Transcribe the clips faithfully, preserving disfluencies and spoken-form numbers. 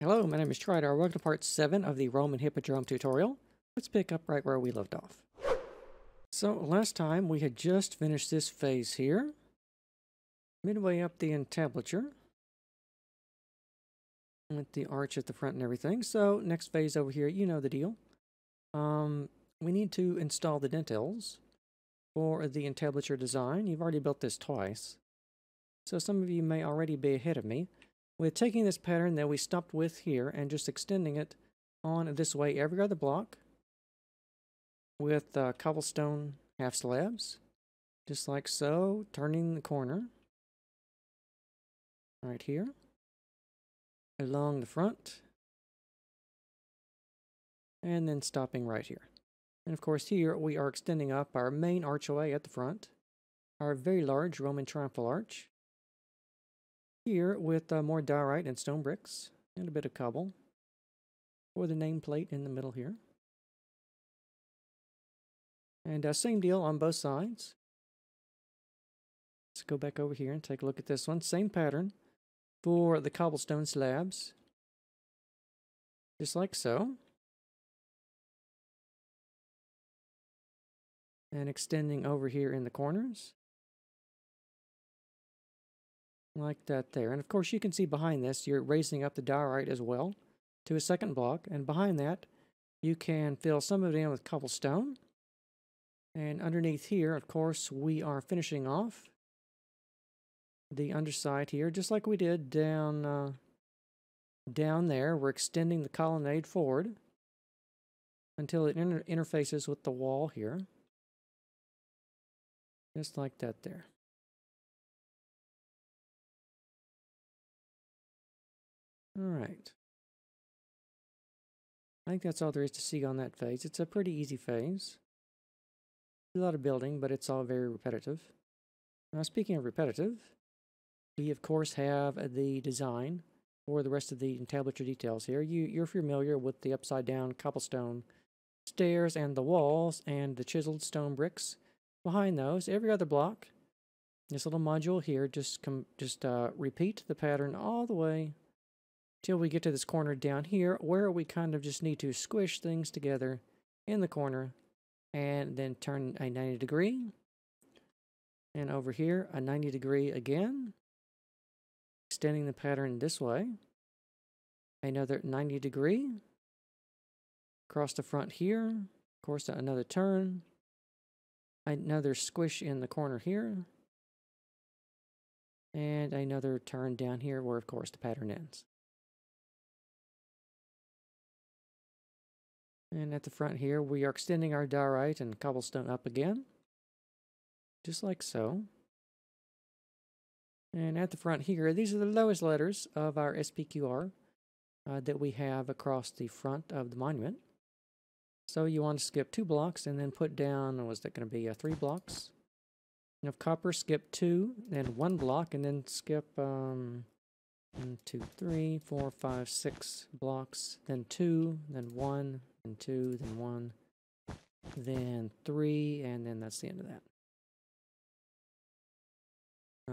Hello, my name is Trydar. Welcome to part seven of the Roman Hippodrome tutorial. Let's pick up right where we left off. So last time we had just finished this phase here. Midway up the entablature. With the arch at the front and everything. So next phase over here, you know the deal. Um, we need to install the dentils for the entablature design. You've already built this twice. So some of you may already be ahead of me. We're taking this pattern that we stopped with here and just extending it on this way every other block with uh, cobblestone half slabs, just like so, turning the corner right here, along the front, and then stopping right here. And of course here we are extending up our main archway at the front, our very large Roman triumphal arch, here with uh, more diorite and stone bricks and a bit of cobble for the nameplate in the middle here. And uh, same deal on both sides. Let's go back over here and take a look at this one. Same pattern for the cobblestone slabs. Just like so. And extending over here in the corners. Like that there. And of course you can see behind this you're raising up the diorite as well to a second block, and behind that you can fill some of it in with cobblestone, and underneath here of course we are finishing off the underside here just like we did down uh, down there. We're extending the colonnade forward until it inter interfaces with the wall here, just like that there. Alright, I think that's all there is to see on that phase. It's a pretty easy phase. A lot of building, but it's all very repetitive. Now, speaking of repetitive, we of course have the design for the rest of the entablature details here. You, you're familiar with the upside-down cobblestone stairs and the walls and the chiseled stone bricks behind those. Every other block, this little module here, just, com just uh, repeat the pattern all the way till we get to this corner down here where we kind of just need to squish things together in the corner and then turn a ninety degree, and over here a ninety degree again, extending the pattern this way, another ninety degree across the front here, of course another turn, another squish in the corner here, and another turn down here where of course the pattern ends. And at the front here, we are extending our diorite and cobblestone up again, just like so. And at the front here, these are the lowest letters of our S P Q R uh, that we have across the front of the monument. So you want to skip two blocks and then put down, was that going to be uh, three blocks? And of copper, skip two, then one block, and then skip um, one, two, three, four, five, six blocks, then two, then one, then two, then one, then three, and then that's the end of that.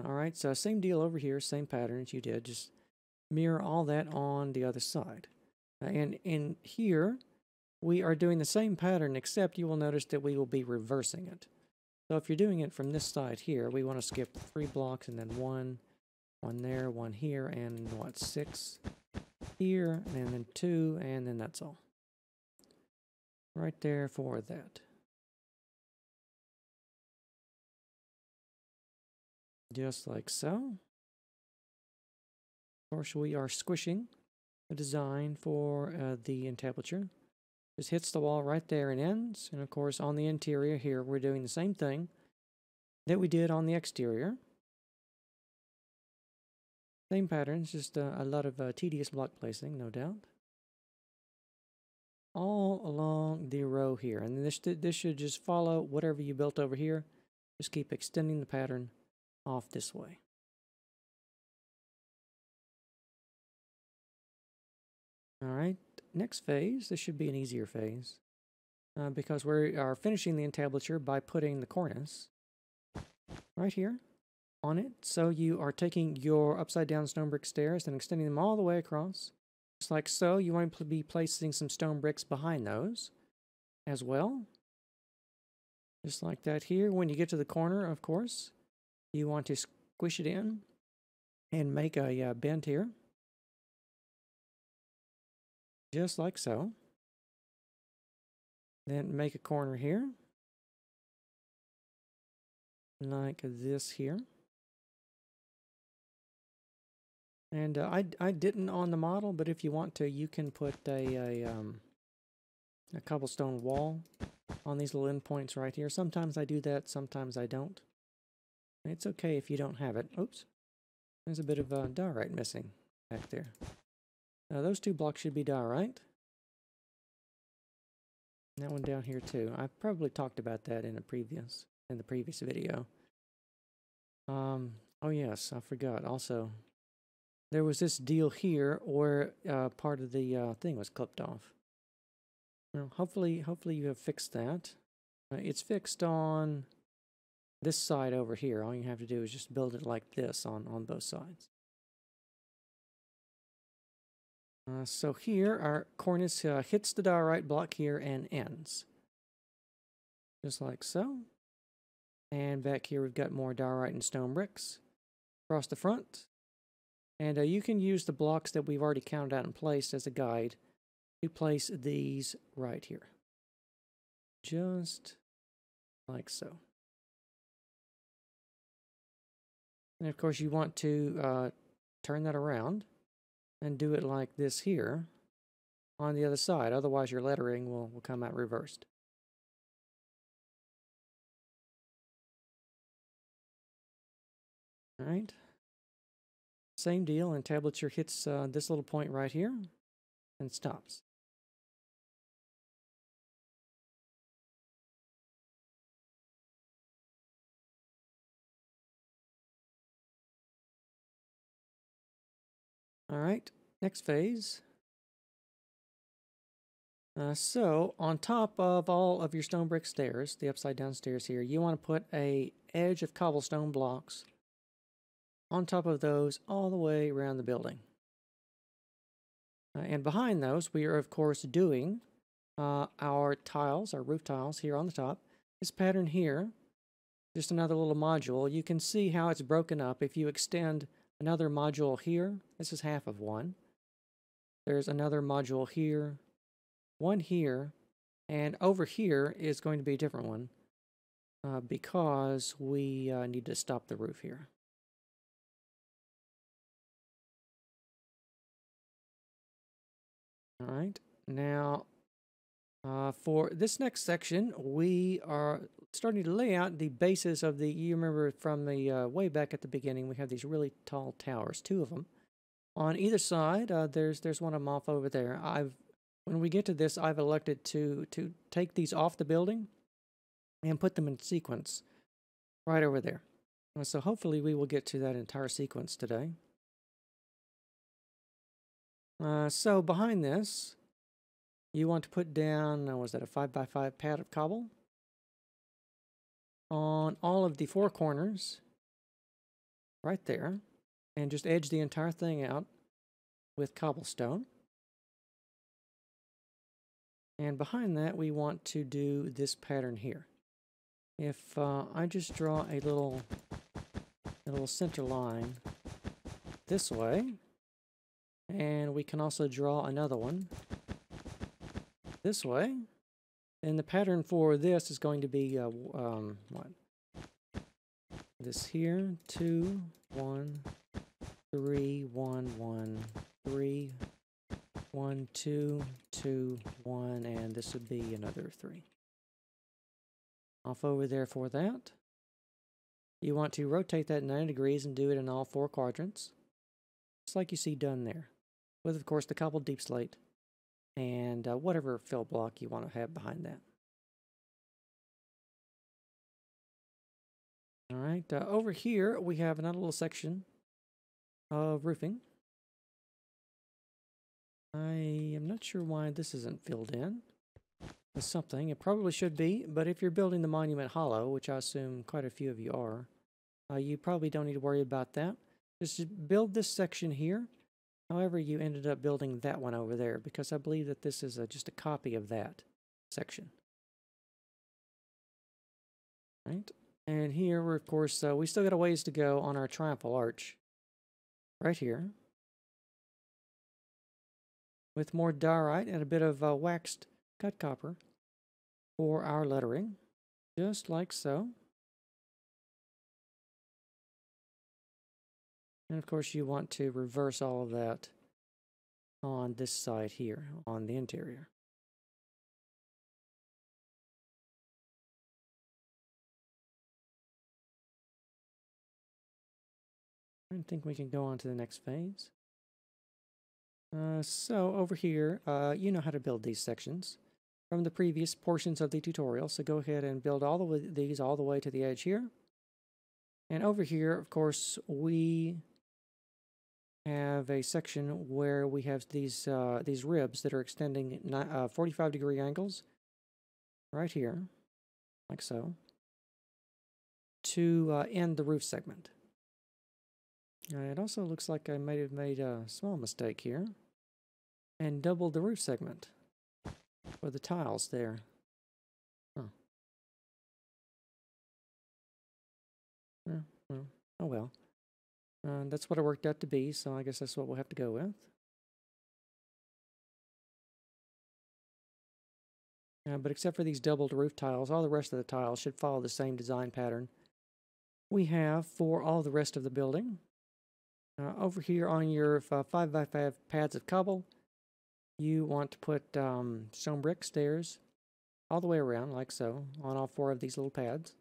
Alright, so same deal over here, same pattern as you did, just mirror all that on the other side. And in here, we are doing the same pattern, except you will notice that we will be reversing it. So if you're doing it from this side here, we want to skip three blocks and then one, one there, one here, and what, six here, and then two, and then that's all. Right there for that. Just like so. Of course, we are squishing the design for uh, the entablature. Just hits the wall right there and ends. And of course, on the interior here, we're doing the same thing that we did on the exterior. Same patterns, just uh, a lot of uh, tedious block placing, no doubt. All along the row here, and this, this should just follow whatever you built over here. Just keep extending the pattern off this way. Alright, next phase, this should be an easier phase, uh, because we are finishing the entablature by putting the cornice right here on it. So you are taking your upside down stone brick stairs and extending them all the way across, Just like so, you want to be placing some stone bricks behind those as well. Just like that here. When you get to the corner, of course, you want to squish it in and make a uh, bend here. Just like so. Then make a corner here. Like this here. And uh, I, I didn't on the model, but if you want to, you can put a, a, um, a cobblestone wall on these little endpoints right here. Sometimes I do that, sometimes I don't. It's okay if you don't have it. Oops, there's a bit of uh, diorite missing back there. Now those two blocks should be diorite. And that one down here too. I probably talked about that in a previous in the previous video. Um, oh yes, I forgot also. There was this deal here where uh, part of the uh, thing was clipped off. Well, hopefully, hopefully you have fixed that. Uh, it's fixed on this side over here. All you have to do is just build it like this on, on both sides. Uh, so here, our cornice uh, hits the diorite block here and ends. Just like so. And back here we've got more diorite and stone bricks. Across the front. And uh, you can use the blocks that we've already counted out and placed as a guide to place these right here. Just like so. And of course you want to uh, turn that around and do it like this here on the other side. Otherwise your lettering will, will come out reversed. All right. Same deal, and tablature hits uh, this little point right here and stops. All right, next phase. Uh, so on top of all of your stone brick stairs, the upside down stairs here, you want to put a edge of cobblestone blocks on top of those all the way around the building. Uh, and behind those, we are of course doing uh, our tiles, our roof tiles here on the top. This pattern here, just another little module. You can see how it's broken up. If you extend another module here, this is half of one. There's another module here, one here, and over here is going to be a different one uh, because we uh, need to stop the roof here. All right, now uh, for this next section, we are starting to lay out the basis of the, you remember from the uh, way back at the beginning, we have these really tall towers, two of them. On either side, uh, there's there's one of them off over there. I've when we get to this, I've elected to, to take these off the building and put them in sequence right over there. So hopefully we will get to that entire sequence today. Uh, so behind this, you want to put down, uh, was that a five by five pad of cobble? On all of the four corners, right there, and just edge the entire thing out with cobblestone. And behind that, we want to do this pattern here. If uh, I just draw a little, a little center line this way, and we can also draw another one this way. And the pattern for this is going to be uh, um, what? This here, two, one, three, one, one, three, one, two, two, one, and this would be another three. Off over there for that. You want to rotate that ninety degrees and do it in all four quadrants. Just like you see done there. With, of course, the cobbled deep slate and uh, whatever fill block you want to have behind that. All right, uh, over here we have another little section of roofing. I am not sure why this isn't filled in with something. It probably should be, but if you're building the Monument Hollow, which I assume quite a few of you are, uh, you probably don't need to worry about that. Just build this section here However, you ended up building that one over there, because I believe that this is a, just a copy of that section. Right? And here, we're, of course, uh, we still got a ways to go on our triumphal arch. Right here. With more diorite and a bit of uh, waxed cut copper for our lettering. Just like so. And of course you want to reverse all of that on this side here, on the interior. I think we can go on to the next phase. Uh, so over here, uh, you know how to build these sections from the previous portions of the tutorial, so go ahead and build all of these all the way to the edge here. And over here, of course, we have a section where we have these uh, these ribs that are extending uh, forty-five degree angles right here, like so, to uh, end the roof segment. And it also looks like I might have made a small mistake here and doubled the roof segment for the tiles there. Huh. Well, well, oh well. Uh, that's what it worked out to be, so I guess that's what we'll have to go with. Uh, but except for these doubled roof tiles, all the rest of the tiles should follow the same design pattern we have for all the rest of the building. Uh, over here on your five by five pads of cobble, you want to put um, stone brick stairs all the way around, like so, on all four of these little pads.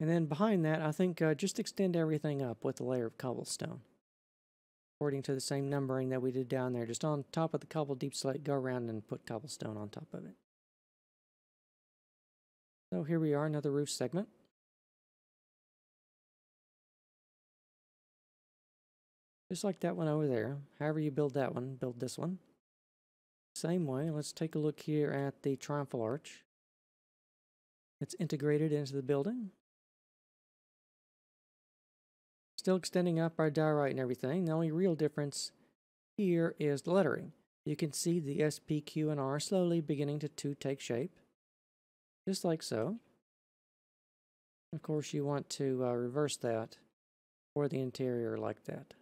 And then behind that, I think uh, just extend everything up with a layer of cobblestone, according to the same numbering that we did down there. Just on top of the cobble deep slate, go around and put cobblestone on top of it. So here we are, another roof segment. Just like that one over there. However you build that one, build this one. Same way, let's take a look here at the triumphal arch. It's integrated into the building. Still extending up our diorite and everything. The only real difference here is the lettering. You can see the S, P, Q, and R slowly beginning to, to take shape. Just like so. Of course you want to uh, reverse that for the interior like that.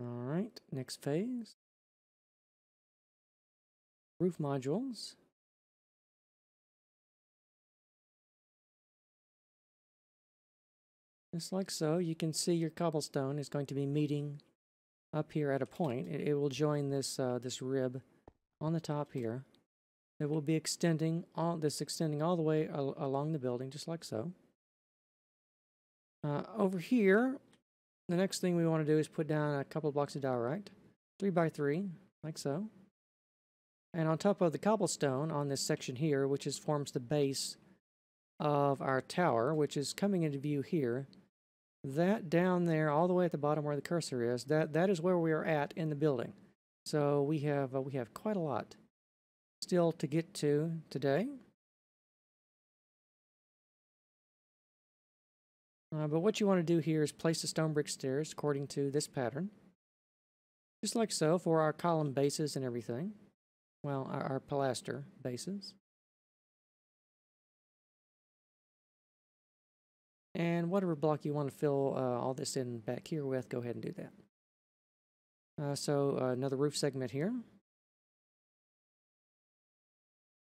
Alright, next phase. Roof modules. Just like so, you can see your cobblestone is going to be meeting up here at a point. It, it will join this uh, this rib on the top here. It will be extending all this extending all the way al along the building, just like so. Uh, over here, the next thing we want to do is put down a couple of blocks of diorite, three by three, like so. And on top of the cobblestone on this section here, which is forms the base of our tower, which is coming into view here. That down there, all the way at the bottom where the cursor is, that, that is where we are at in the building. So we have, uh, we have quite a lot still to get to today. Uh, but what you want to do here is place the stone brick stairs according to this pattern. Just like so, for our column bases and everything. Well, our, our pilaster bases. And whatever block you want to fill uh, all this in back here with, go ahead and do that. Uh, so uh, another roof segment here.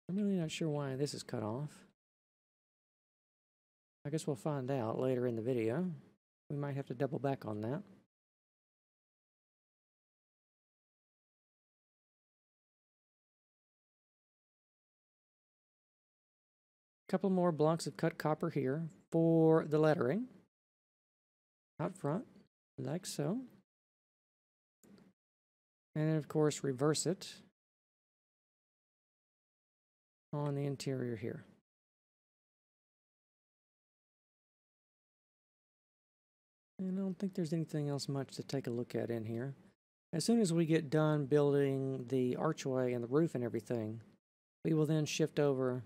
I'm really not sure why this is cut off. I guess we'll find out later in the video. We might have to double back on that. Couple more blocks of cut copper here for the lettering out front, like so. And then, of course, reverse it on the interior here. And I don't think there's anything else much to take a look at in here. As soon as we get done building the archway and the roof and everything, we will then shift over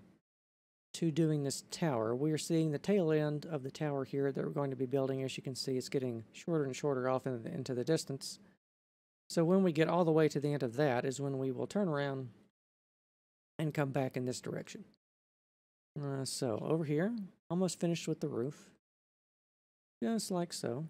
to doing this tower. We are seeing the tail end of the tower here that we're going to be building. As you can see, it's getting shorter and shorter off in the, into the distance. So when we get all the way to the end of that is when we will turn around and come back in this direction. Uh, so over here, almost finished with the roof. Just like so.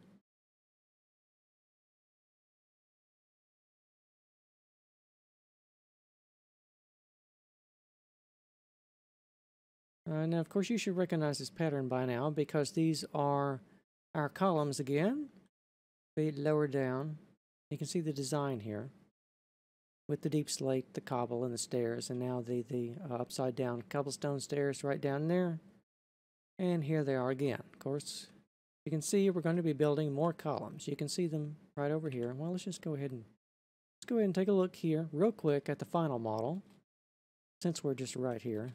Uh, now, of course, you should recognize this pattern by now because these are our columns again. Feet lower down. You can see the design here with the deep slate, the cobble, and the stairs, and now the, the uh, upside-down cobblestone stairs right down there. And here they are again. Of course, you can see we're going to be building more columns. You can see them right over here. Well, let's just go ahead and let's go ahead and take a look here real quick at the final model since we're just right here.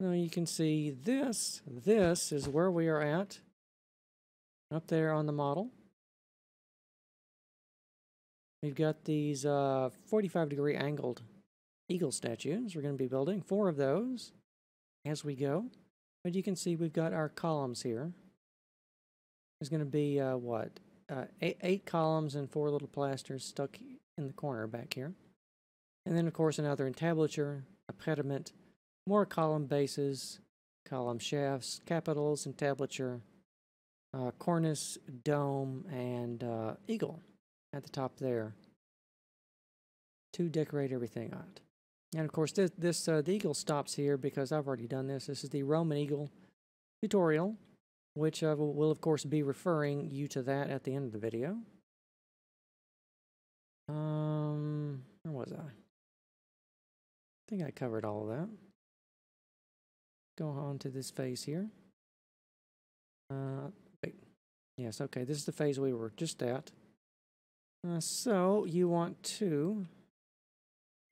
Now you can see this. This is where we are at up there on the model. We've got these uh, forty-five degree angled eagle statues. We're going to be building four of those as we go. But you can see we've got our columns here. There's going to be, uh, what, uh, eight, eight columns and four little pilasters stuck in the corner back here. And then, of course, another entablature, a pediment, more column bases, column shafts, capitals, entablature, uh, cornice, dome, and uh, eagle at the top there to decorate everything out. And of course this, this uh, the eagle stops here because I've already done this. This is the Roman Eagle tutorial, which I will, will of course be referring you to that at the end of the video. Um, where was I? I think I covered all of that. Go on to this phase here. Uh, wait. Yes, okay, this is the phase we were just at. Uh, so, you want to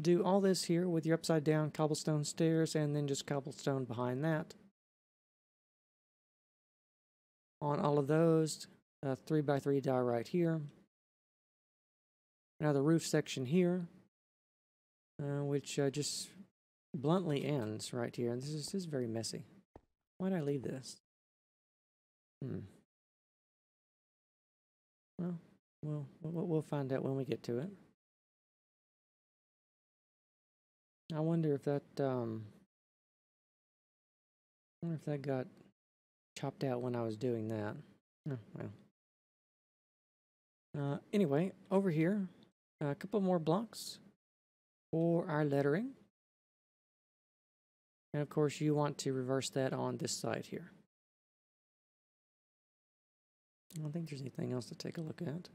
do all this here with your upside down cobblestone stairs and then just cobblestone behind that. On all of those, uh, three by three die right here. Now the roof section here, uh, which uh, just bluntly ends right here. And this is, this is very messy. Why did I leave this? Hmm. Well. Well, we'll find out when we get to it. I wonder if that, um, I wonder if that got chopped out when I was doing that. Oh, well. Uh, anyway, over here, a couple more blocks for our lettering. And of course, you want to reverse that on this side here. I don't think there's anything else to take a look at.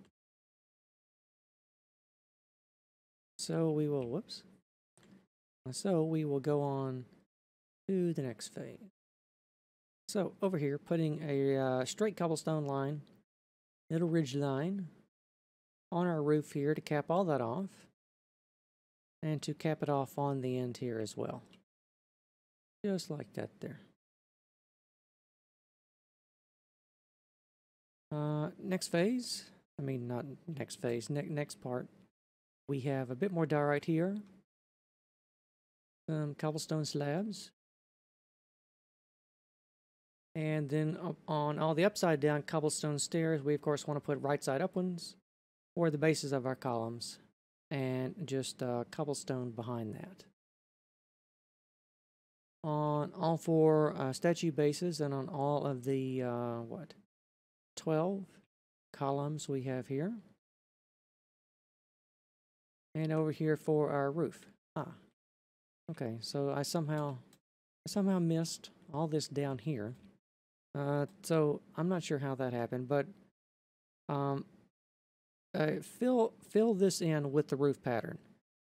So we will, whoops. So we will go on to the next phase. So over here, putting a uh, straight cobblestone line, little ridge line on our roof here to cap all that off and to cap it off on the end here as well. Just like that there. Uh, next phase, I mean not next phase, ne next part, we have a bit more diorite here. Um, cobblestone slabs. And then on all the upside down cobblestone stairs, we of course want to put right side up ones or the bases of our columns and just uh, cobblestone behind that. On all four uh, statue bases and on all of the, uh, what, twelve columns we have here. And over here for our roof. Ah. Okay, so I somehow I somehow missed all this down here. Uh, so I'm not sure how that happened, but um, uh, fill fill this in with the roof pattern.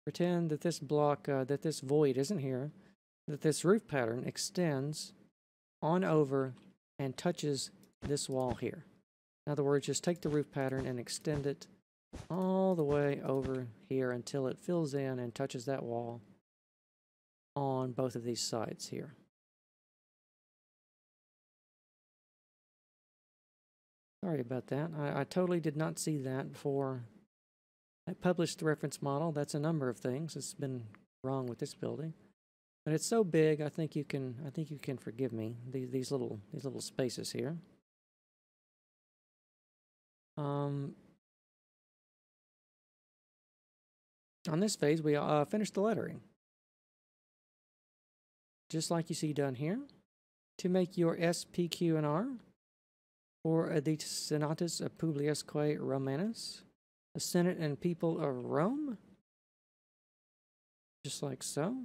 Pretend that this block, uh, that this void isn't here, that this roof pattern extends on over and touches this wall here. In other words, just take the roof pattern and extend it all the way over here until it fills in and touches that wall on both of these sides here. Sorry about that. I, I totally did not see that before I published the reference model. That's a number of things that's been wrong with this building. But it's so big, I think you can I think you can forgive me these these little these little spaces here. Um on this phase we uh, finished the lettering. Just like you see done here, to make your S, P, Q, and R for the Senatus Populusque Romanus, the Senate and people of Rome, just like so.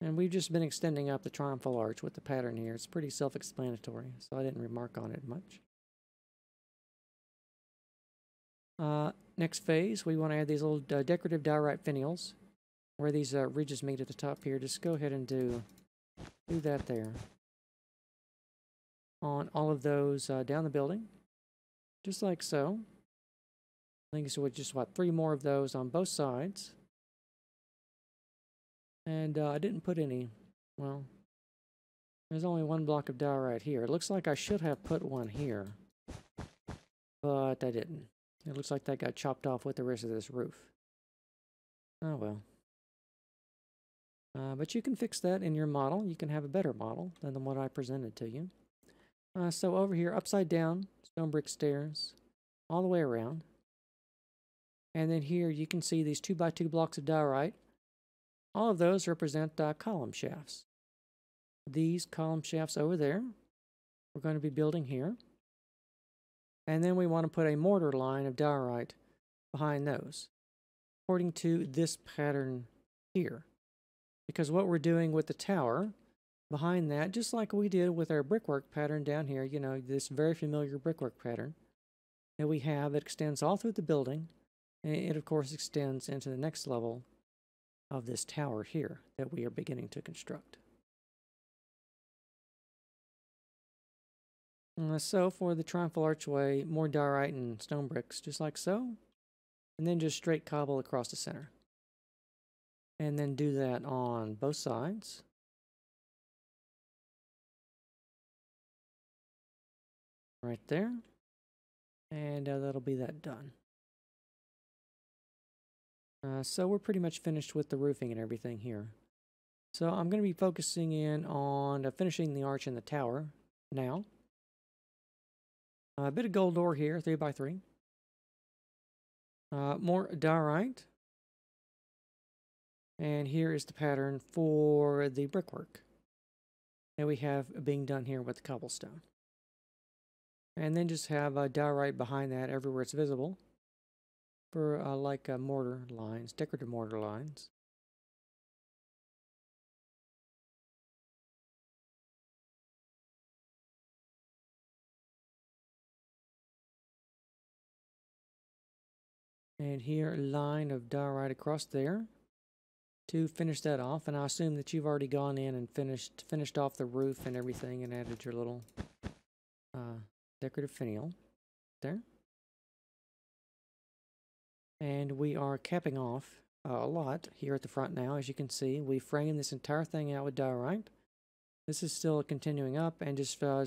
And we've just been extending up the triumphal arch with the pattern here. It's pretty self-explanatory, so I didn't remark on it much. Uh, next phase, we want to add these little uh, decorative diorite finials, where these uh, ridges meet at the top here. Just go ahead and do, do that there. On all of those uh, down the building, just like so. I think it's just, what, three more of those on both sides. And uh, I didn't put any, well, there's only one block of diorite here. It looks like I should have put one here, but I didn't. It looks like that got chopped off with the rest of this roof. Oh well. Uh, but you can fix that in your model. You can have a better model than the one I presented to you. Uh, so over here, upside down, stone brick stairs, all the way around. And then here you can see these two by two blocks of diorite. All of those represent uh, column shafts. These column shafts over there, we're going to be building here. And then we want to put a mortar line of diorite behind those, according to this pattern here. Because what we're doing with the tower, behind that, just like we did with our brickwork pattern down here, you know, this very familiar brickwork pattern that we have that extends all through the building, and it, of course, extends into the next level of this tower here that we are beginning to construct. Uh, so for the triumphal archway, more diorite and stone bricks, just like so, and then just straight cobble across the center. And then do that on both sides. Right there. And uh, that'll be that done. Uh, so we're pretty much finished with the roofing and everything here. So I'm going to be focusing in on uh, finishing the arch and the tower now. Uh, a bit of gold ore here, three by three. Uh, more diorite. And here is the pattern for the brickwork that we have being done here with the cobblestone. And then just have uh, diorite behind that everywhere it's visible. For uh, like uh, mortar lines, decorative mortar lines. And here a line of diorite across there to finish that off. And I assume that you've already gone in and finished finished off the roof and everything and added your little uh, decorative finial there. And we are capping off uh, a lot here at the front now. As you can see, we framed this entire thing out with diorite. This is still continuing up, and just uh,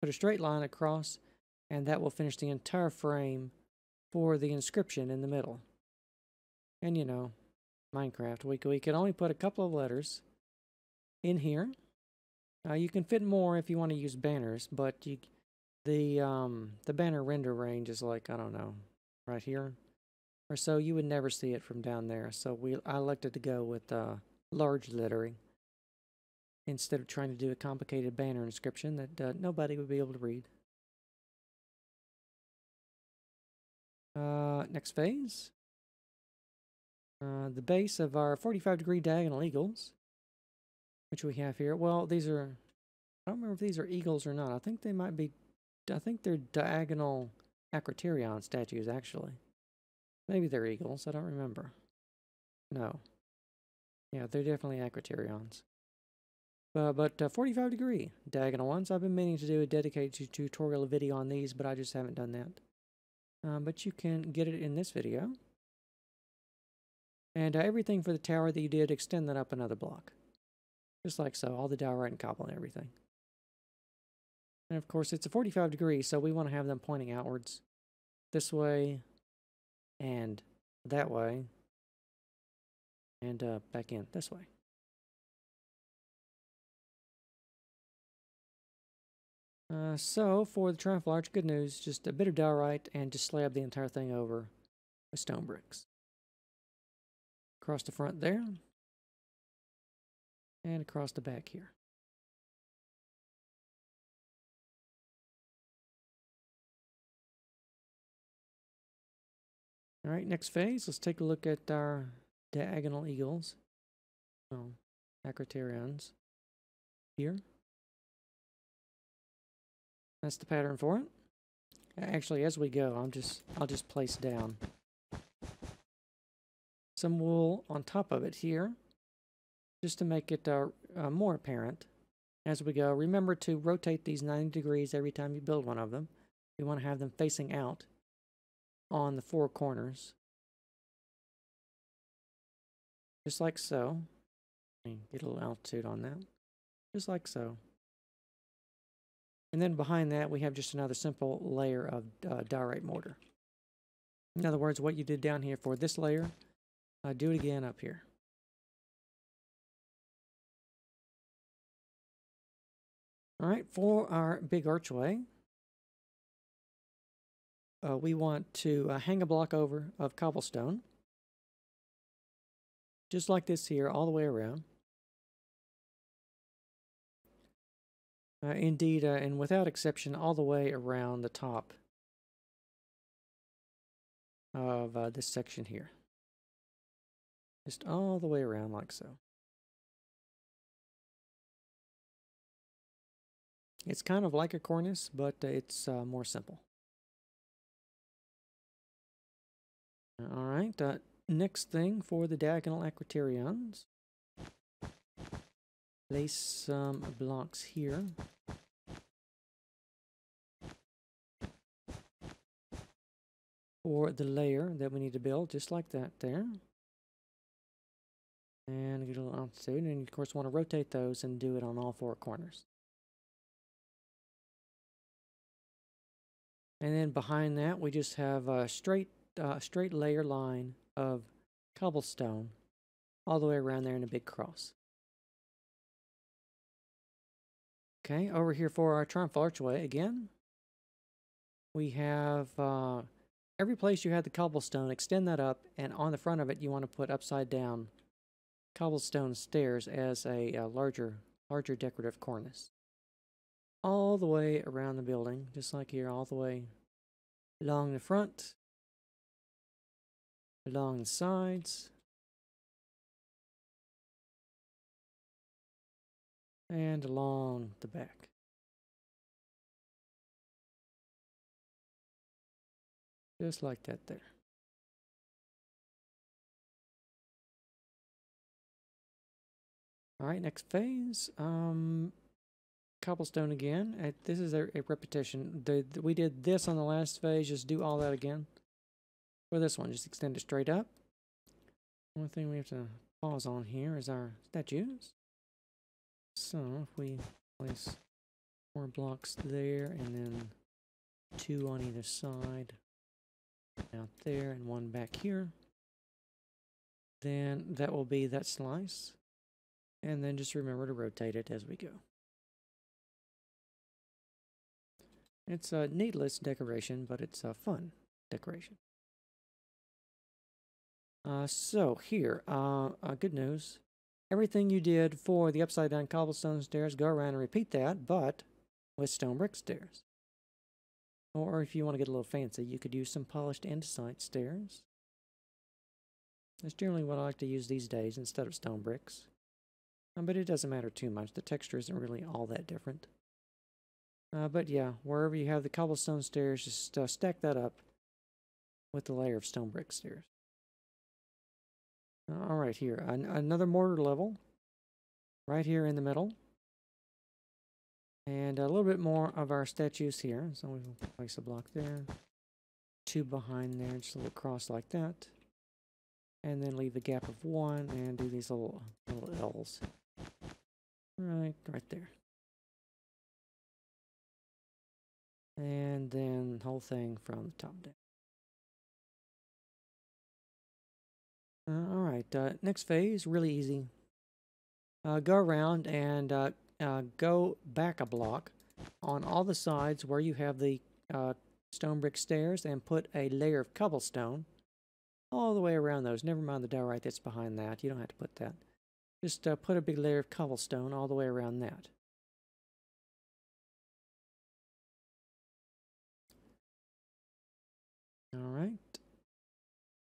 put a straight line across, and that will finish the entire frame for the inscription in the middle. And you know, Minecraft, we, we can only put a couple of letters in here. Uh, you can fit more if you want to use banners, but you, the, um, the banner render range is like, I don't know, right here. Or so, you would never see it from down there, so we I elected to go with uh, large lettering instead of trying to do a complicated banner inscription that uh, nobody would be able to read. Uh, next phase, uh, the base of our forty-five degree diagonal eagles, which we have here. Well, these are, I don't remember if these are eagles or not. I think they might be. I think they're diagonal acroterion statues, actually. Maybe they're eagles, I don't remember. No. Yeah, they're definitely acroterions. Uh, but uh, forty-five degree diagonal ones. I've been meaning to do a dedicated tutorial video on these, but I just haven't done that. Uh, but you can get it in this video. And uh, everything for the tower that you did, extend that up another block. Just like so, all the diorite and cobble and everything. And of course, it's a forty-five degree, so we want to have them pointing outwards this way and that way and uh, back in this way. Uh, so, for the triumphal arch, good news, just a bit of diorite and just slab the entire thing over with stone bricks. Across the front there. And across the back here. Alright, next phase, let's take a look at our diagonal eagles. Well, acroterions here. That's the pattern for it. Actually, as we go, I'm just I'll just place down some wool on top of it here, just to make it uh, uh, more apparent as we go. Remember to rotate these ninety degrees every time you build one of them. You want to have them facing out on the four corners, just like so. And get a little altitude on that, just like so. And then behind that, we have just another simple layer of uh, diorite mortar. In other words, what you did down here for this layer, uh, do it again up here. All right, for our big archway, uh, we want to uh, hang a block over of cobblestone, just like this here, all the way around. Uh, indeed, uh, and without exception, all the way around the top of uh, this section here. Just all the way around like so. It's kind of like a cornice, but uh, it's uh, more simple. Alright, uh, next thing for the diagonal acroterions. Place some blocks here. For the layer that we need to build, just like that there. And get a little altitude, and of course want to rotate those and do it on all four corners. And then behind that we just have a straight, uh, straight layer line of cobblestone all the way around there in a big cross. Okay, over here for our triumphal archway again, we have uh, every place you had the cobblestone, extend that up, and on the front of it you want to put upside down cobblestone stairs as a, a larger, larger decorative cornice. All the way around the building, just like here, all the way along the front, along the sides, and along the back. Just like that there. Alright, next phase. Um, cobblestone again. Uh, this is a, a repetition. The, the, we did this on the last phase. Just do all that again. For this one, just extend it straight up. One thing we have to pause on here is our statues. So, if we place four blocks there, and then two on either side, out there, and one back here, then that will be that slice. And then just remember to rotate it as we go. It's a needless decoration, but it's a fun decoration. Uh, so, here, uh, uh, good news. Everything you did for the upside-down cobblestone stairs, go around and repeat that, but with stone brick stairs. Or if you want to get a little fancy, you could use some polished andesite stairs. That's generally what I like to use these days instead of stone bricks. Um, but it doesn't matter too much. The texture isn't really all that different. Uh, but yeah, wherever you have the cobblestone stairs, just uh, stack that up with the layer of stone brick stairs. Alright, here, An another mortar level, right here in the middle. And a little bit more of our statues here, so we'll place a block there. Two behind there, just a little cross like that. And then leave a gap of one, and do these little, little L's. Right, right there. and then whole thing from the top down. Uh, all right, uh, next phase, really easy. Uh, go around and uh, uh, go back a block on all the sides where you have the uh, stone brick stairs and put a layer of cobblestone all the way around those. Never mind the diorite that's behind that. You don't have to put that. Just uh, put a big layer of cobblestone all the way around that. All right.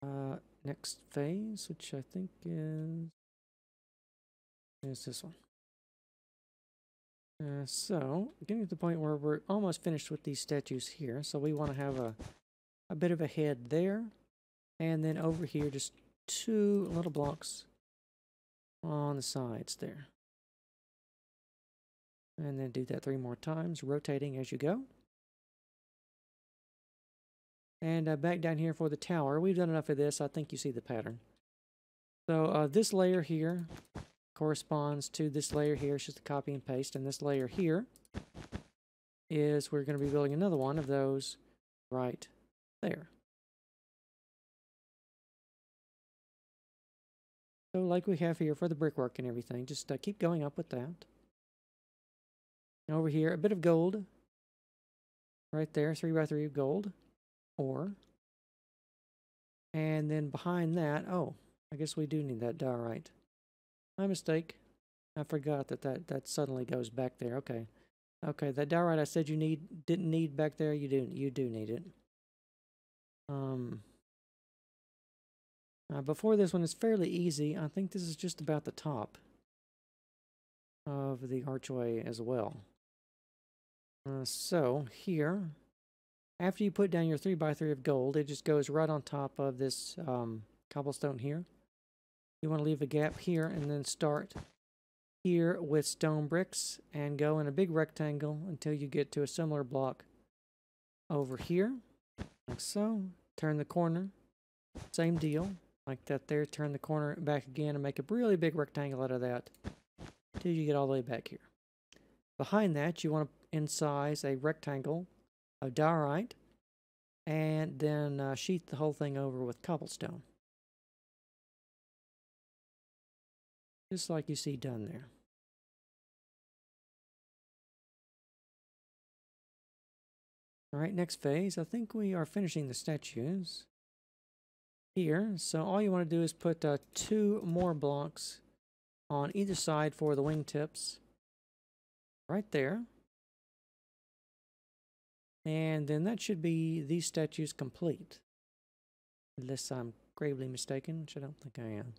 Uh, next phase, which I think is, is this one. Uh, so, getting to the point where we're almost finished with these statues here. So we want to have a, a bit of a head there. And then over here, just two little blocks on the sides there. And then do that three more times, rotating as you go. And uh, back down here for the tower, we've done enough of this. I think you see the pattern. So uh, this layer here corresponds to this layer here. It's just a copy and paste. And this layer here is we're going to be building another one of those right there. So like we have here for the brickwork and everything, just uh, keep going up with that. And over here, a bit of gold. Right there, three by three of gold. Or, and then behind that, oh, I guess we do need that diorite. My mistake. I forgot that that, that suddenly goes back there. Okay. Okay, that diorite I said you need didn't need back there, you do, you do need it. Um, uh, before this one is fairly easy. I think this is just about the top of the archway as well. Uh, so, here... After you put down your three by three of gold, it just goes right on top of this um, cobblestone here. You want to leave a gap here and then start here with stone bricks and go in a big rectangle until you get to a similar block over here, like so. Turn the corner, same deal, like that there. Turn the corner back again and make a really big rectangle out of that until you get all the way back here. Behind that, you want to incise a rectangle of diorite, and then uh, sheath the whole thing over with cobblestone. Just like you see done there. Alright, next phase. I think we are finishing the statues here. So all you want to do is put uh, two more blocks on either side for the wingtips. Right there. And then that should be these statues complete. Unless I'm gravely mistaken, which I don't think I am.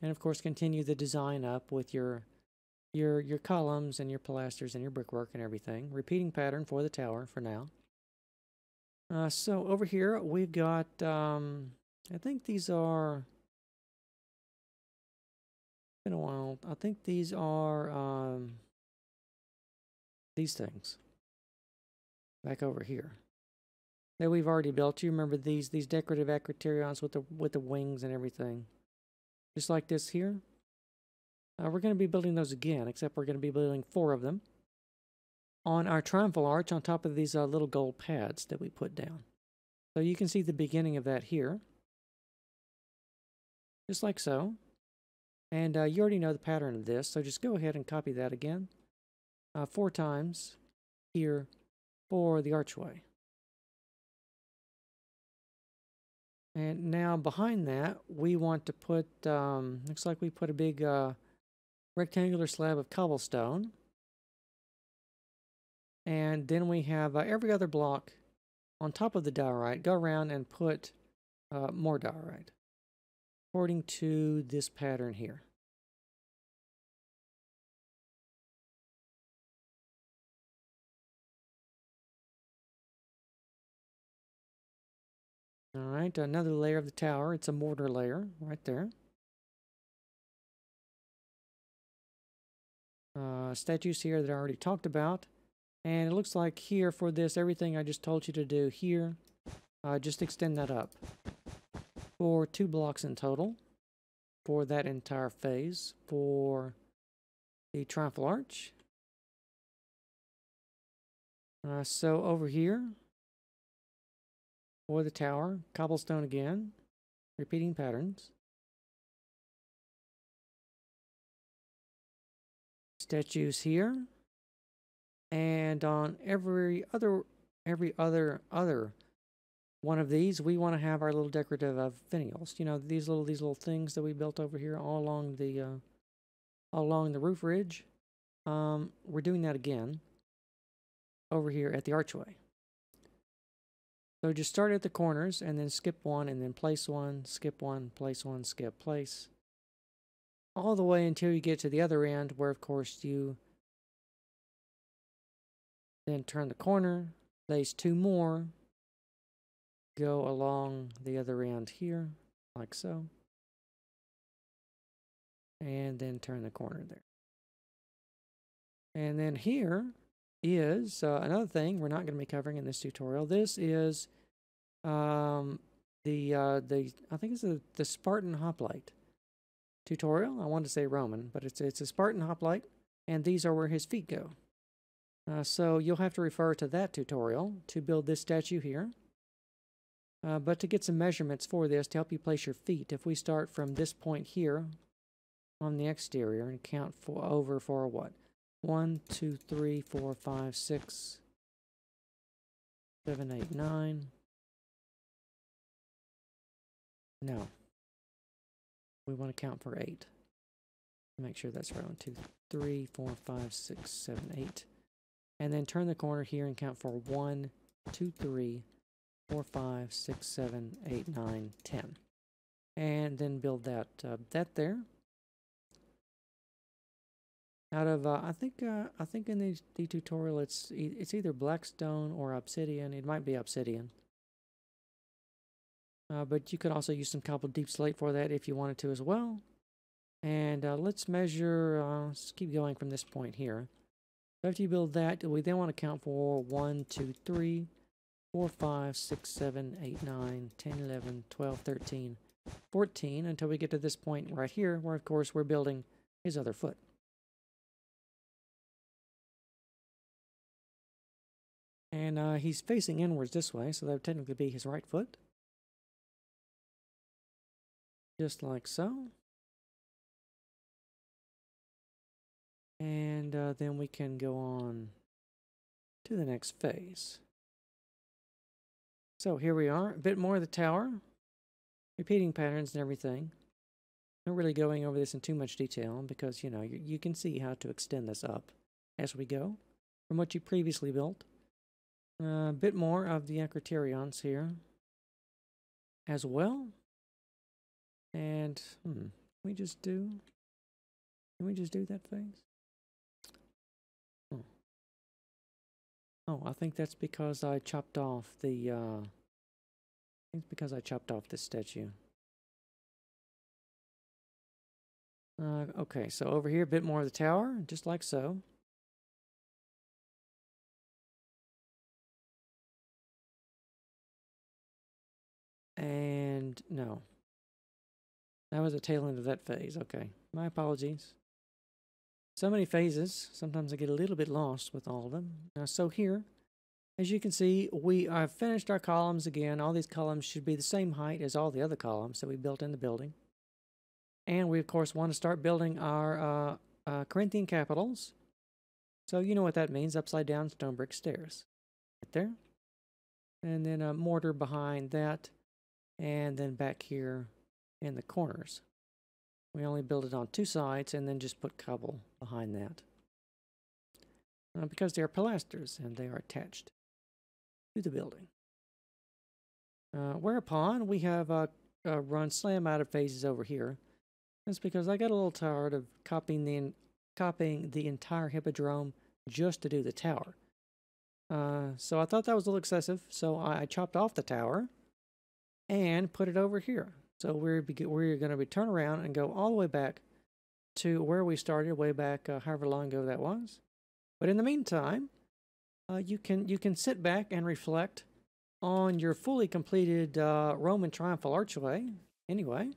And of course continue the design up with your your your columns and your pilasters and your brickwork and everything. Repeating pattern for the tower for now. Uh, so over here we've got, um, I think these are, it's been a while, I think these are... Um, these things back over here that we've already built. You remember these these decorative acroterions with the with the wings and everything, just like this here. Uh, we're going to be building those again, except we're going to be building four of them on our triumphal arch on top of these uh, little gold pads that we put down. So you can see the beginning of that here, just like so. And uh, you already know the pattern of this, so just go ahead and copy that again. Uh, four times here for the archway. And now behind that we want to put, um, looks like we put a big uh, rectangular slab of cobblestone. And then we have uh, every other block on top of the diorite. Go around and put uh, more diorite according to this pattern here. Alright, another layer of the tower. It's a mortar layer right there. Uh, statues here that I already talked about. And it looks like here for this, everything I just told you to do here, uh, just extend that up for two blocks in total for that entire phase for the triumphal arch. Uh, so over here, or the tower, cobblestone again, repeating patterns. Statues here, and on every other every other other one of these, we want to have our little decorative of finials. You know, these little these little things that we built over here all along the uh, all along the roof ridge. Um, we're doing that again over here at the archway. So just start at the corners and then skip one and then place one, skip one, place one, skip, place. All the way until you get to the other end, where of course you then turn the corner, place two more, go along the other end here, like so, and then turn the corner there. And then here is uh, another thing we're not going to be covering in this tutorial. This is um, the uh, the I think it's the, the Spartan hoplite tutorial. I wanted to say Roman, but it's it's a Spartan hoplite, and these are where his feet go. Uh, so you'll have to refer to that tutorial to build this statue here. Uh, but to get some measurements for this to help you place your feet, if we start from this point here on the exterior and count for over for what? One, two, three, four, five, six, seven, eight, nine. No. We want to count for eight. Make sure that's right. One, two, three, four, five, six, seven, eight. And then turn the corner here and count for one, two, three, four, five, six, seven, eight, nine, ten. And then build that uh, that there. Out of uh, I think uh, I think in the, the tutorial it's e it's either blackstone or obsidian. It might be obsidian. Uh, but you could also use some cobbled deep slate for that if you wanted to as well. And uh, let's measure, uh, let's keep going from this point here. After you build that, we then want to count for one, two, three, four, five, six, seven, eight, nine, ten, eleven, twelve, thirteen, fourteen until we get to this point right here where, of course, we're building his other foot. And uh, he's facing inwards this way, so that would technically be his right foot. Just like so. And uh, then we can go on to the next phase. So here we are, a bit more of the tower, repeating patterns and everything. Not really going over this in too much detail because, you know, you, you can see how to extend this up as we go from what you previously built. Uh, a bit more of the acroterions here as well. And hmm, can we just do? Can we just do that phase? Oh, oh I think that's because I chopped off the. Uh, I think it's because I chopped off this statue. Uh, okay, so over here, a bit more of the tower, just like so. And no. That was the tail end of that phase. Okay, my apologies. So many phases, sometimes I get a little bit lost with all of them. Now, so here, as you can see, we have finished our columns again. All these columns should be the same height as all the other columns that we built in the building. And we, of course, want to start building our uh, uh, Corinthian capitals. So you know what that means, upside down stone brick stairs. Right there. And then a mortar behind that. And then back here. And the corners. We only build it on two sides and then just put cobble behind that. Uh, because they are pilasters and they are attached to the building. Uh, whereupon we have uh, uh, run slam out of phases over here. That's because I got a little tired of copying the, copying the entire Hippodrome just to do the tower. Uh, so I thought that was a little excessive, so I, I chopped off the tower and put it over here. So we're, we're going to be turn around and go all the way back to where we started, way back uh, however long ago that was. But in the meantime, uh, you can you can sit back and reflect on your fully completed uh, Roman triumphal archway. Anyway,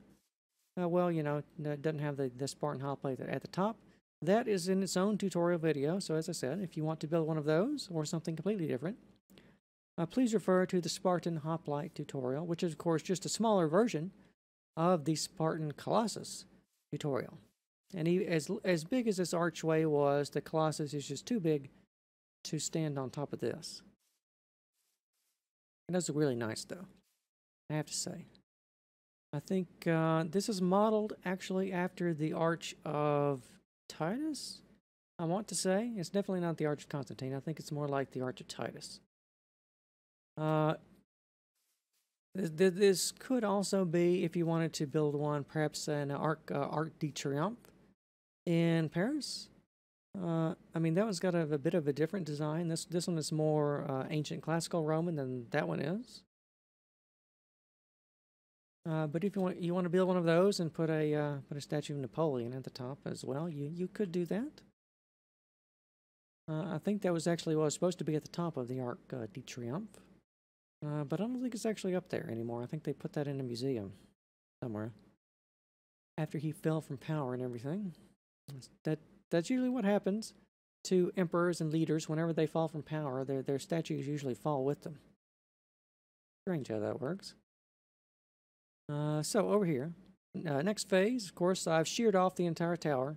uh, well, you know, it doesn't have the, the Spartan hoplite at the top. that is in its own tutorial video, so as I said, if you want to build one of those or something completely different, uh, please refer to the Spartan hoplite tutorial, which is of course just a smaller version of the Spartan Colossus tutorial. And he, as, as big as this archway was, the Colossus is just too big to stand on top of this. It does look really nice though, I have to say. I think uh, this is modeled actually after the Arch of Titus, I want to say. It's definitely not the Arch of Constantine. I think it's more like the Arch of Titus. Uh, th th this could also be, if you wanted to build one, perhaps an Arc, uh, Arc de Triomphe in Paris. Uh, I mean, that one's got a, a bit of a different design. This, this one is more uh, ancient classical Roman than that one is. Uh, but if you want, you want to build one of those and put a uh, put a statue of Napoleon at the top as well, you you could do that. Uh, I think that was actually what was supposed to be at the top of the Arc uh, de Triomphe, uh, but I don't think it's actually up there anymore. I think they put that in a museum somewhere after he fell from power and everything. That that's usually what happens to emperors and leaders whenever they fall from power. Their their statues usually fall with them. Strange how that works. Uh, so over here, uh, next phase, of course, I've sheared off the entire tower,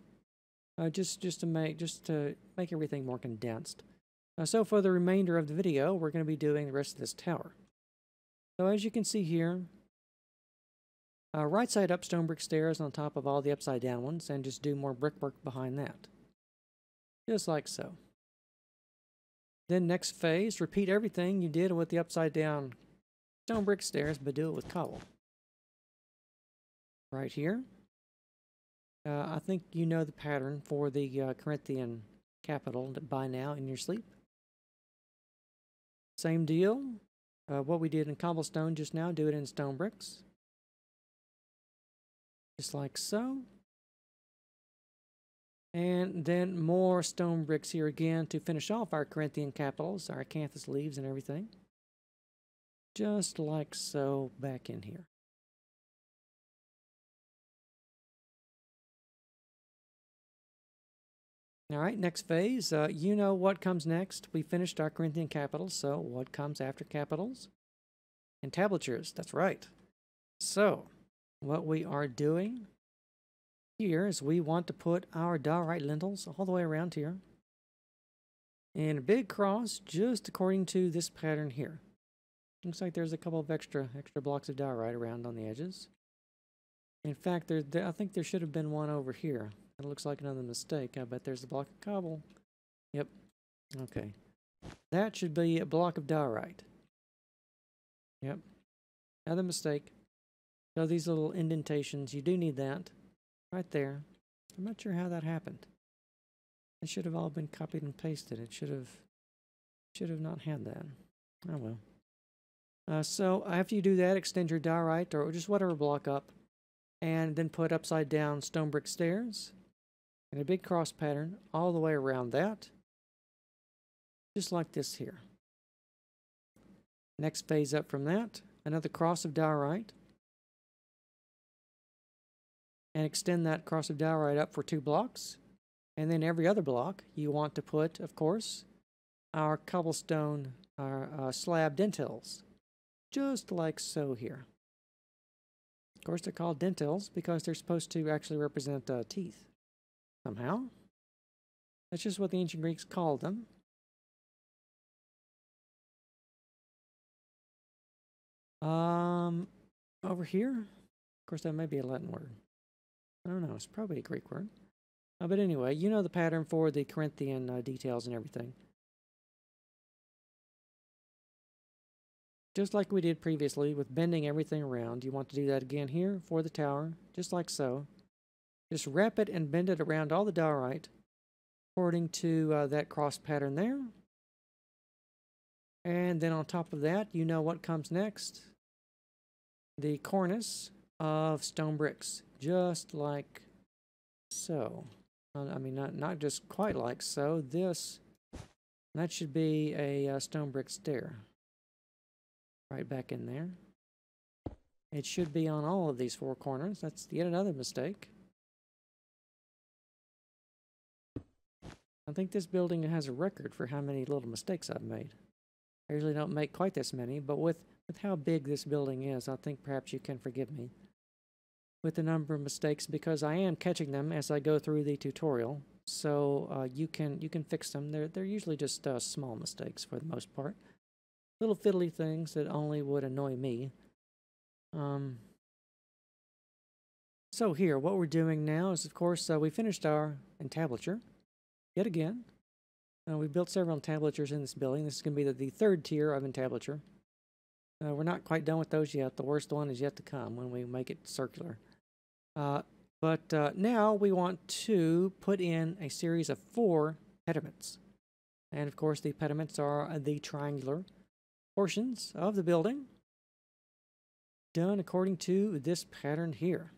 uh, just just to make just to make everything more condensed. Uh, so for the remainder of the video, we're going to be doing the rest of this tower. So as you can see here, uh, right side up stone brick stairs on top of all the upside down ones, and just do more brickwork behind that, just like so. Then next phase, repeat everything you did with the upside down stone brick stairs, but do it with cobble. Right here. Uh, I think you know the pattern for the uh, Corinthian capital by now in your sleep. Same deal. Uh, what we did in cobblestone just now, do it in stone bricks. Just like so. And then more stone bricks here again to finish off our Corinthian capitals, our acanthus leaves and everything. Just like so back in here. Alright, next phase. Uh, you know what comes next. We finished our Corinthian capitals, so what comes after capitals? Entablatures, that's right. So, what we are doing here is we want to put our diorite lintels all the way around here. And a big cross, just according to this pattern here. Looks like there's a couple of extra, extra blocks of diorite around on the edges. In fact, there, there, I think there should have been one over here. That looks like another mistake. I bet there's a block of cobble. Yep. Okay. That should be a block of diorite. Yep. Another mistake. So these little indentations, you do need that. Right there. I'm not sure how that happened. It should have all been copied and pasted. It should have, should have not had that. Oh well. Uh, so after you do that, extend your diorite or just whatever block up. And then put upside down stone brick stairs. And a big cross pattern all the way around that, just like this here. Next phase up from that, another cross of diorite, and extend that cross of diorite up for two blocks. And then every other block you want to put, of course, our cobblestone, our uh, slab dentils, just like so here. Of course, they're called dentils because they're supposed to actually represent uh, teeth somehow. That's just what the ancient Greeks called them. Um, over here, of course, that may be a Latin word. I don't know. It's probably a Greek word. Uh, but anyway, you know the pattern for the Corinthian uh, details and everything. Just like we did previously with bending everything around, you want to do that again here for the tower, just like so. Just wrap it and bend it around all the diorite according to uh, that cross pattern there. And then on top of that, you know what comes next. The cornice of stone bricks, just like so. I mean, not, not just quite like so, this, that should be a uh, stone brick stair. Right back in there. It should be on all of these four corners. That's yet another mistake. I think this building has a record for how many little mistakes I've made. I usually don't make quite this many, but with, with how big this building is, I think perhaps you can forgive me with the number of mistakes, because I am catching them as I go through the tutorial, so uh, you can you can fix them. They're, they're usually just uh, small mistakes for the most part. Little fiddly things that only would annoy me. Um, so here, what we're doing now is, of course, uh, we finished our entablature, yet again. Uh, we built several entablatures in this building. This is going to be the, the third tier of entablature. Uh, we're not quite done with those yet. The worst one is yet to come when we make it circular. Uh, but uh, now we want to put in a series of four pediments. And of course the pediments are the triangular portions of the building, done according to this pattern here.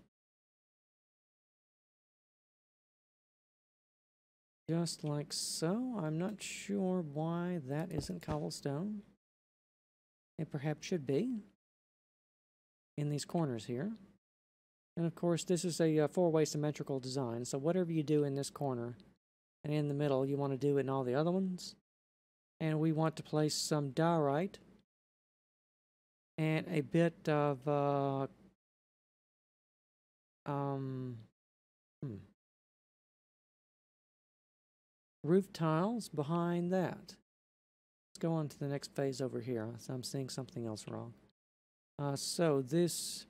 Just like so. I'm not sure why that isn't cobblestone. It perhaps should be in these corners here. And of course, this is a uh, four-way symmetrical design, so whatever you do in this corner and in the middle, you want to do in all the other ones. And we want to place some diorite and a bit of uh, um, hmm. roof tiles behind that. Let's go on to the next phase over here. So I'm seeing something else wrong. Uh, so this...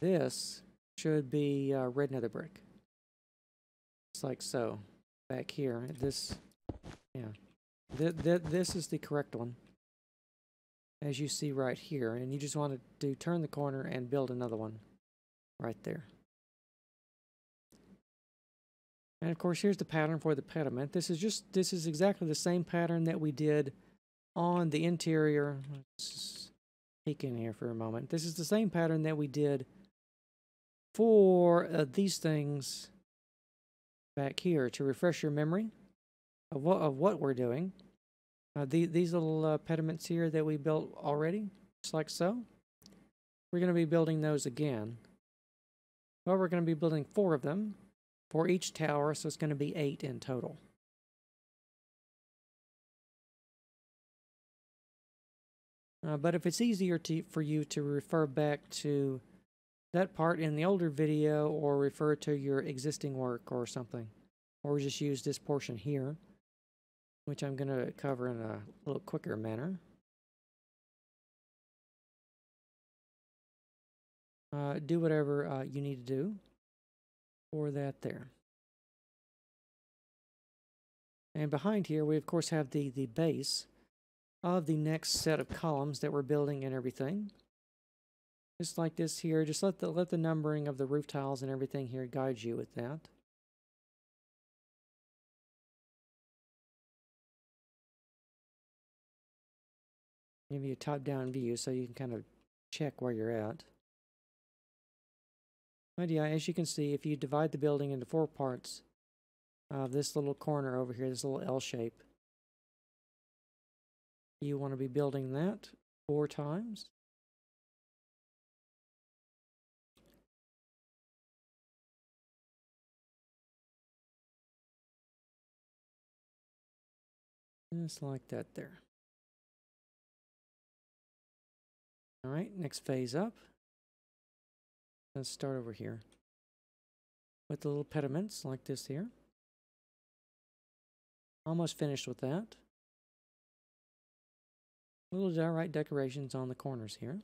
This should be uh, red nether brick. Just like so. Back here. This, yeah. Th th this is the correct one. As you see right here. And you just want to do, turn the corner and build another one. Right there. And of course here's the pattern for the pediment. This is just, this is exactly the same pattern that we did on the interior. Let's peek in here for a moment. This is the same pattern that we did for uh, these things back here, to refresh your memory of what, of what we're doing. Uh, the, these little uh, pediments here that we built already, just like so. We're going to be building those again. Well, we're going to be building four of them for each tower, so it's going to be eight in total. Uh, but if it's easier to, for you to refer back to that part in the older video, or refer to your existing work or something, or just use this portion here, which I'm going to cover in a little quicker manner. Uh, do whatever uh, you need to do for that there. And behind here we of course have the, the base of the next set of columns that we're building and everything. Just like this here, just let the, let the numbering of the roof tiles and everything here guide you with that. Give you a top-down view so you can kind of check where you're at. But yeah, as you can see, if you divide the building into four parts, uh, this little corner over here, this little L shape, you want to be building that four times. Just like that there. Alright, next phase up. Let's start over here with the little pediments like this here. Almost finished with that. Little diorite decorations on the corners here.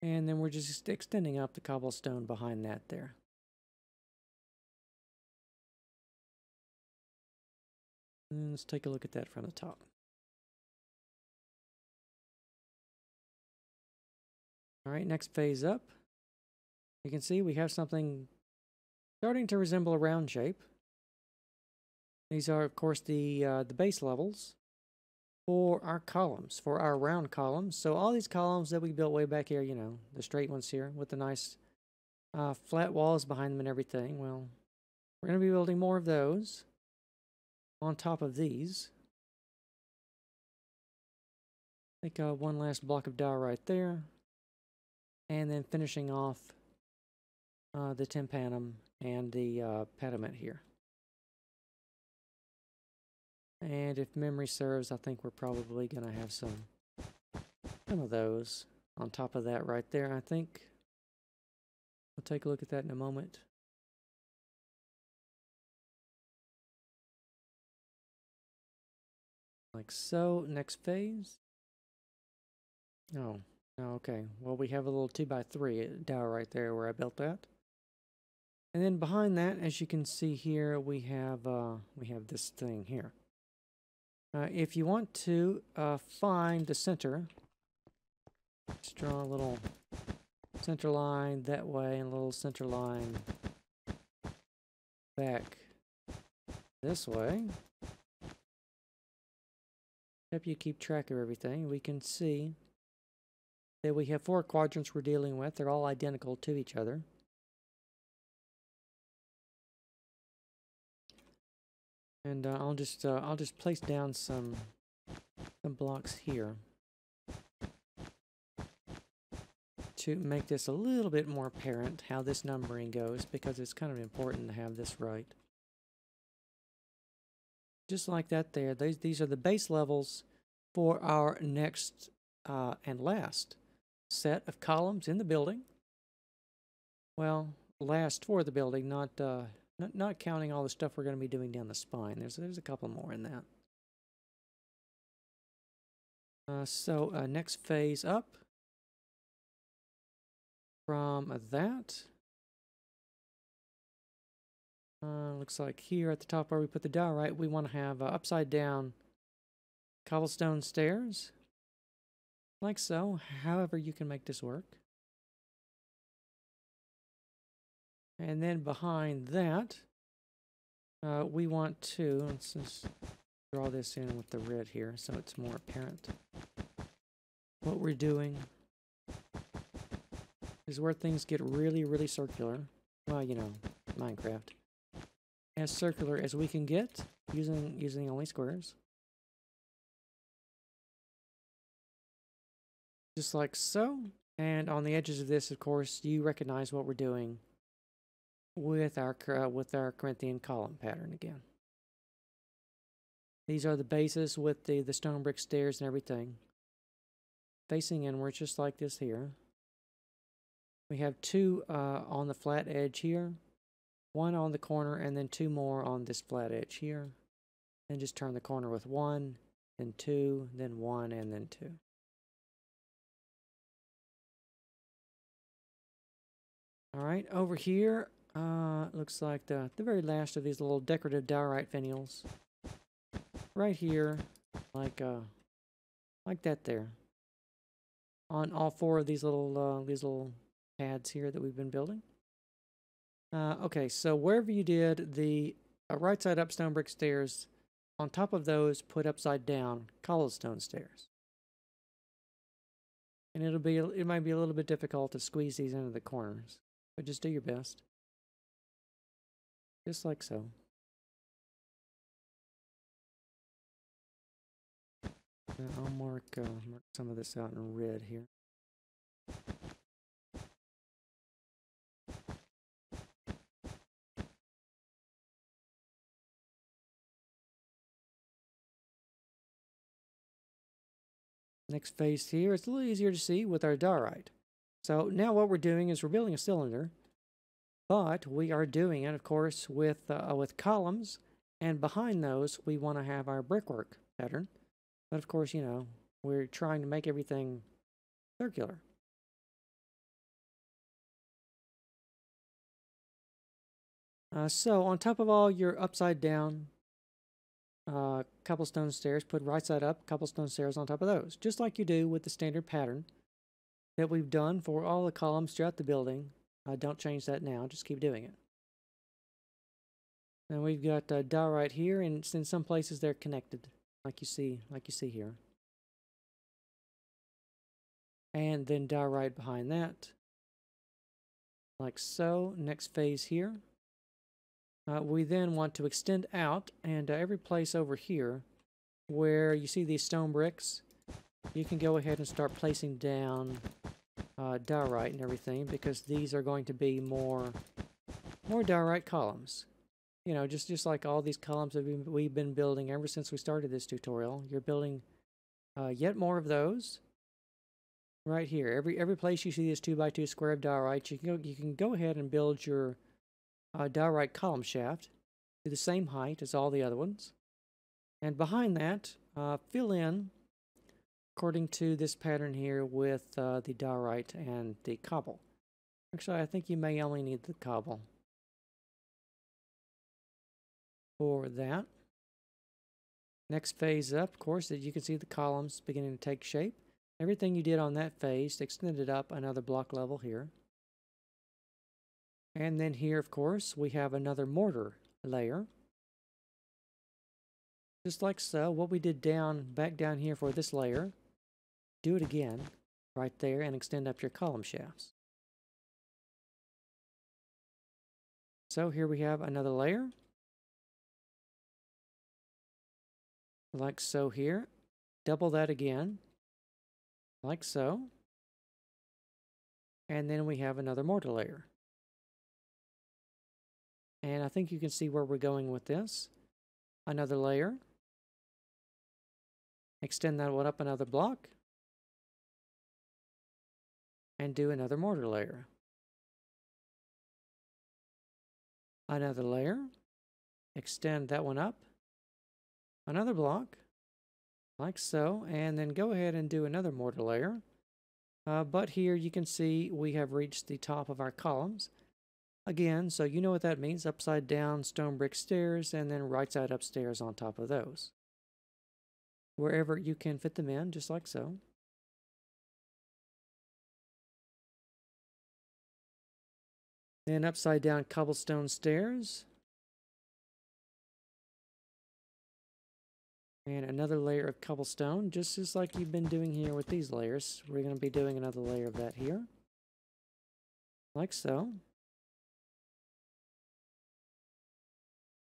And then we're just extending up the cobblestone behind that there. And let's take a look at that from the top. Alright, next phase up. You can see we have something starting to resemble a round shape. These are, of course, the, uh, the base levels for our columns, for our round columns. So all these columns that we built way back here, you know, the straight ones here with the nice uh, flat walls behind them and everything. Well, we're going to be building more of those on top of these. I think uh, one last block of diorite right there, and then finishing off uh, the tympanum and the uh, pediment here. And if memory serves, I think we're probably going to have some, some of those on top of that right there, I think. We'll take a look at that in a moment. Like so. Next phase. Oh, okay. Well, we have a little two by three tower right there where I built that. And then behind that, as you can see here, we have, uh, we have this thing here. Uh, if you want to uh, find the center, just draw a little center line that way and a little center line back this way. Help you keep track of everything. We can see that we have four quadrants we're dealing with. They're all identical to each other. And uh, I'll just uh, I'll just place down some some blocks here to make this a little bit more apparent how this numbering goes, because it's kind of important to have this right. Just like that there. These these are the base levels for our next uh, and last set of columns in the building. Well, last for the building, not. Uh, Not, not counting all the stuff we're going to be doing down the spine. There's, there's a couple more in that. Uh, so, uh, next phase up. From that. Uh, looks like here at the top where we put the diorite, we want to have uh, upside down cobblestone stairs. Like so. However you can make this work. And then behind that, uh, we want to, let's just draw this in with the red here so it's more apparent. What we're doing is where things get really, really circular. Well, you know, Minecraft. As circular as we can get using, using only squares. Just like so. And on the edges of this, of course, you recognize what we're doing with our uh, with our Corinthian column pattern again. These are the bases with the, the stone brick stairs and everything. Facing inward, just like this here. We have two uh, on the flat edge here, one on the corner, and then two more on this flat edge here. And just turn the corner with one, then two, then one, and then two. Alright, over here, Uh, looks like the, the very last of these little decorative diorite finials. Right here, like uh, like that there. On all four of these little uh, these little pads here that we've been building. Uh, okay, so wherever you did the uh, right side up stone brick stairs, on top of those put upside down cobblestone stairs. And it'll be it might be a little bit difficult to squeeze these into the corners, but just do your best. Just like so. Now I'll mark, uh, mark some of this out in red here. Next phase here, it's a little easier to see with our diorite. So now what we're doing is we're building a cylinder. But we are doing it, of course, with uh, with columns, and behind those we want to have our brickwork pattern. But of course, you know, we're trying to make everything circular. Uh, so on top of all your upside down uh, cobblestone stairs, put right side up cobblestone stairs on top of those, just like you do with the standard pattern that we've done for all the columns throughout the building. Uh, don't change that now, just keep doing it. And we've got uh, diorite here, and it's in some places they're connected, like you see, like you see here. And then diorite behind that, like so. Next phase here. Uh, we then want to extend out, and uh, every place over here where you see these stone bricks, you can go ahead and start placing down Uh, diorite and everything, because these are going to be more more diorite columns. You know, just, just like all these columns that we've, we've been building ever since we started this tutorial. You're building uh, yet more of those. Right here, every every place you see this two by two square of diorite, you can go, you can go ahead and build your uh, diorite column shaft to the same height as all the other ones, and behind that, uh, fill in according to this pattern here with uh, the diorite and the cobble. Actually, I think you may only need the cobble for that. Next phase up, of course, that you can see the columns beginning to take shape. Everything you did on that phase extended up another block level here. And then here, of course, we have another mortar layer. Just like so, what we did down, back down here for this layer, do it again right there and extend up your column shafts. So here we have another layer. Like so here. Double that again. Like so, and then we have another mortar layer. And I think you can see where we're going with this. Another layer, extend that one up another block, and do another mortar layer. Another layer, extend that one up, another block, like so, and then go ahead and do another mortar layer. Uh, but here you can see we have reached the top of our columns. Again, so you know what that means, upside down stone brick stairs and then right side up stairs on top of those. Wherever you can fit them in, just like so. Then upside down cobblestone stairs. And another layer of cobblestone, just as like you've been doing here with these layers. We're going to be doing another layer of that here. Like so.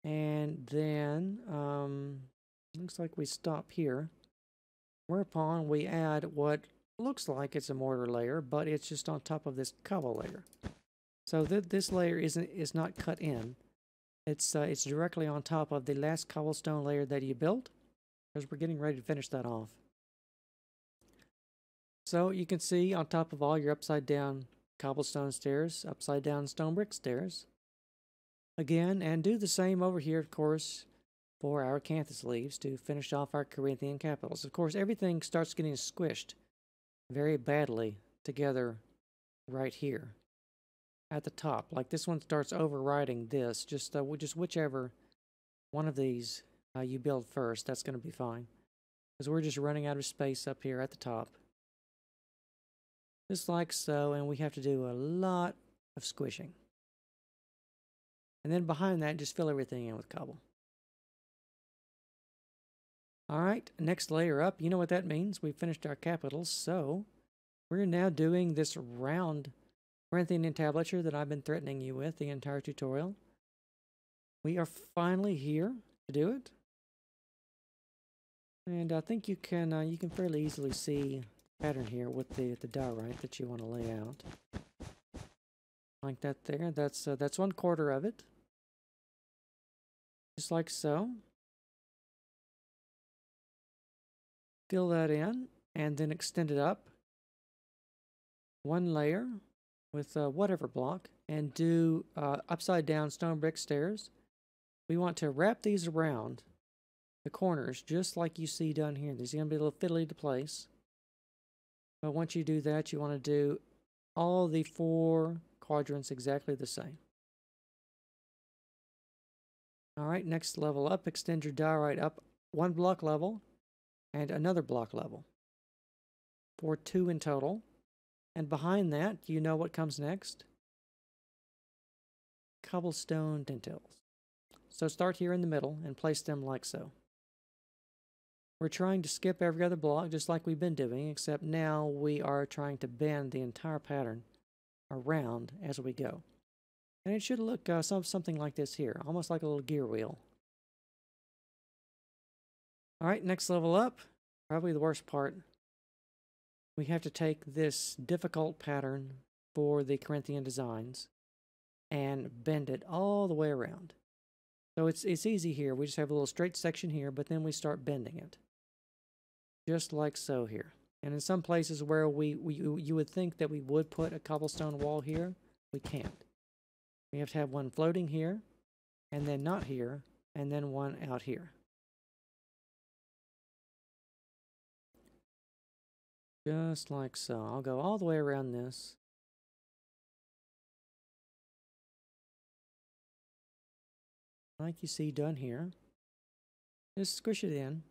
And then, um, looks like we stop here. Whereupon we add what looks like it's a mortar layer, but it's just on top of this cobble layer. So that this layer isn't, is not cut in. It's, uh, it's directly on top of the last cobblestone layer that you built, because we're getting ready to finish that off. So you can see on top of all your upside down cobblestone stairs, upside down stone brick stairs. Again, and do the same over here, of course, for our acanthus leaves to finish off our Corinthian capitals. Of course, everything starts getting squished very badly together right here at the top. Like this one starts overriding this, just, uh, just whichever one of these Uh, you build first, that's going to be fine. Because we're just running out of space up here at the top. Just like so, and we have to do a lot of squishing. And then behind that, just fill everything in with cobble. Alright, next layer up. You know what that means. We've finished our capitals, so we're now doing this round Corinthian entablature that I've been threatening you with the entire tutorial. We are finally here to do it. And I think you can uh, you can fairly easily see the pattern here with the the diorite that you want to lay out like that. There, that's uh, that's one quarter of it, just like so. Fill that in and then extend it up one layer with uh, whatever block and do uh, upside down stone brick stairs. We want to wrap these around the corners just like you see done here. These are going to be a little fiddly to place. But once you do that, you want to do all the four quadrants exactly the same. Alright, next level up. Extend your diorite up one block level and another block level for two in total. And behind that, you know what comes next. Cobblestone dentils. So start here in the middle and place them like so. We're trying to skip every other block just like we've been doing, except now we are trying to bend the entire pattern around as we go. And it should look uh, some, something like this here, almost like a little gear wheel. Alright, next level up, probably the worst part. We have to take this difficult pattern for the Corinthian designs and bend it all the way around. So it's, it's easy here. We just have a little straight section here, but then we start bending it. Just like so here. And in some places where we, we you would think that we would put a cobblestone wall here, we can't. We have to have one floating here, and then not here, and then one out here. Just like so. I'll go all the way around this. Like you see done here. Just squish it in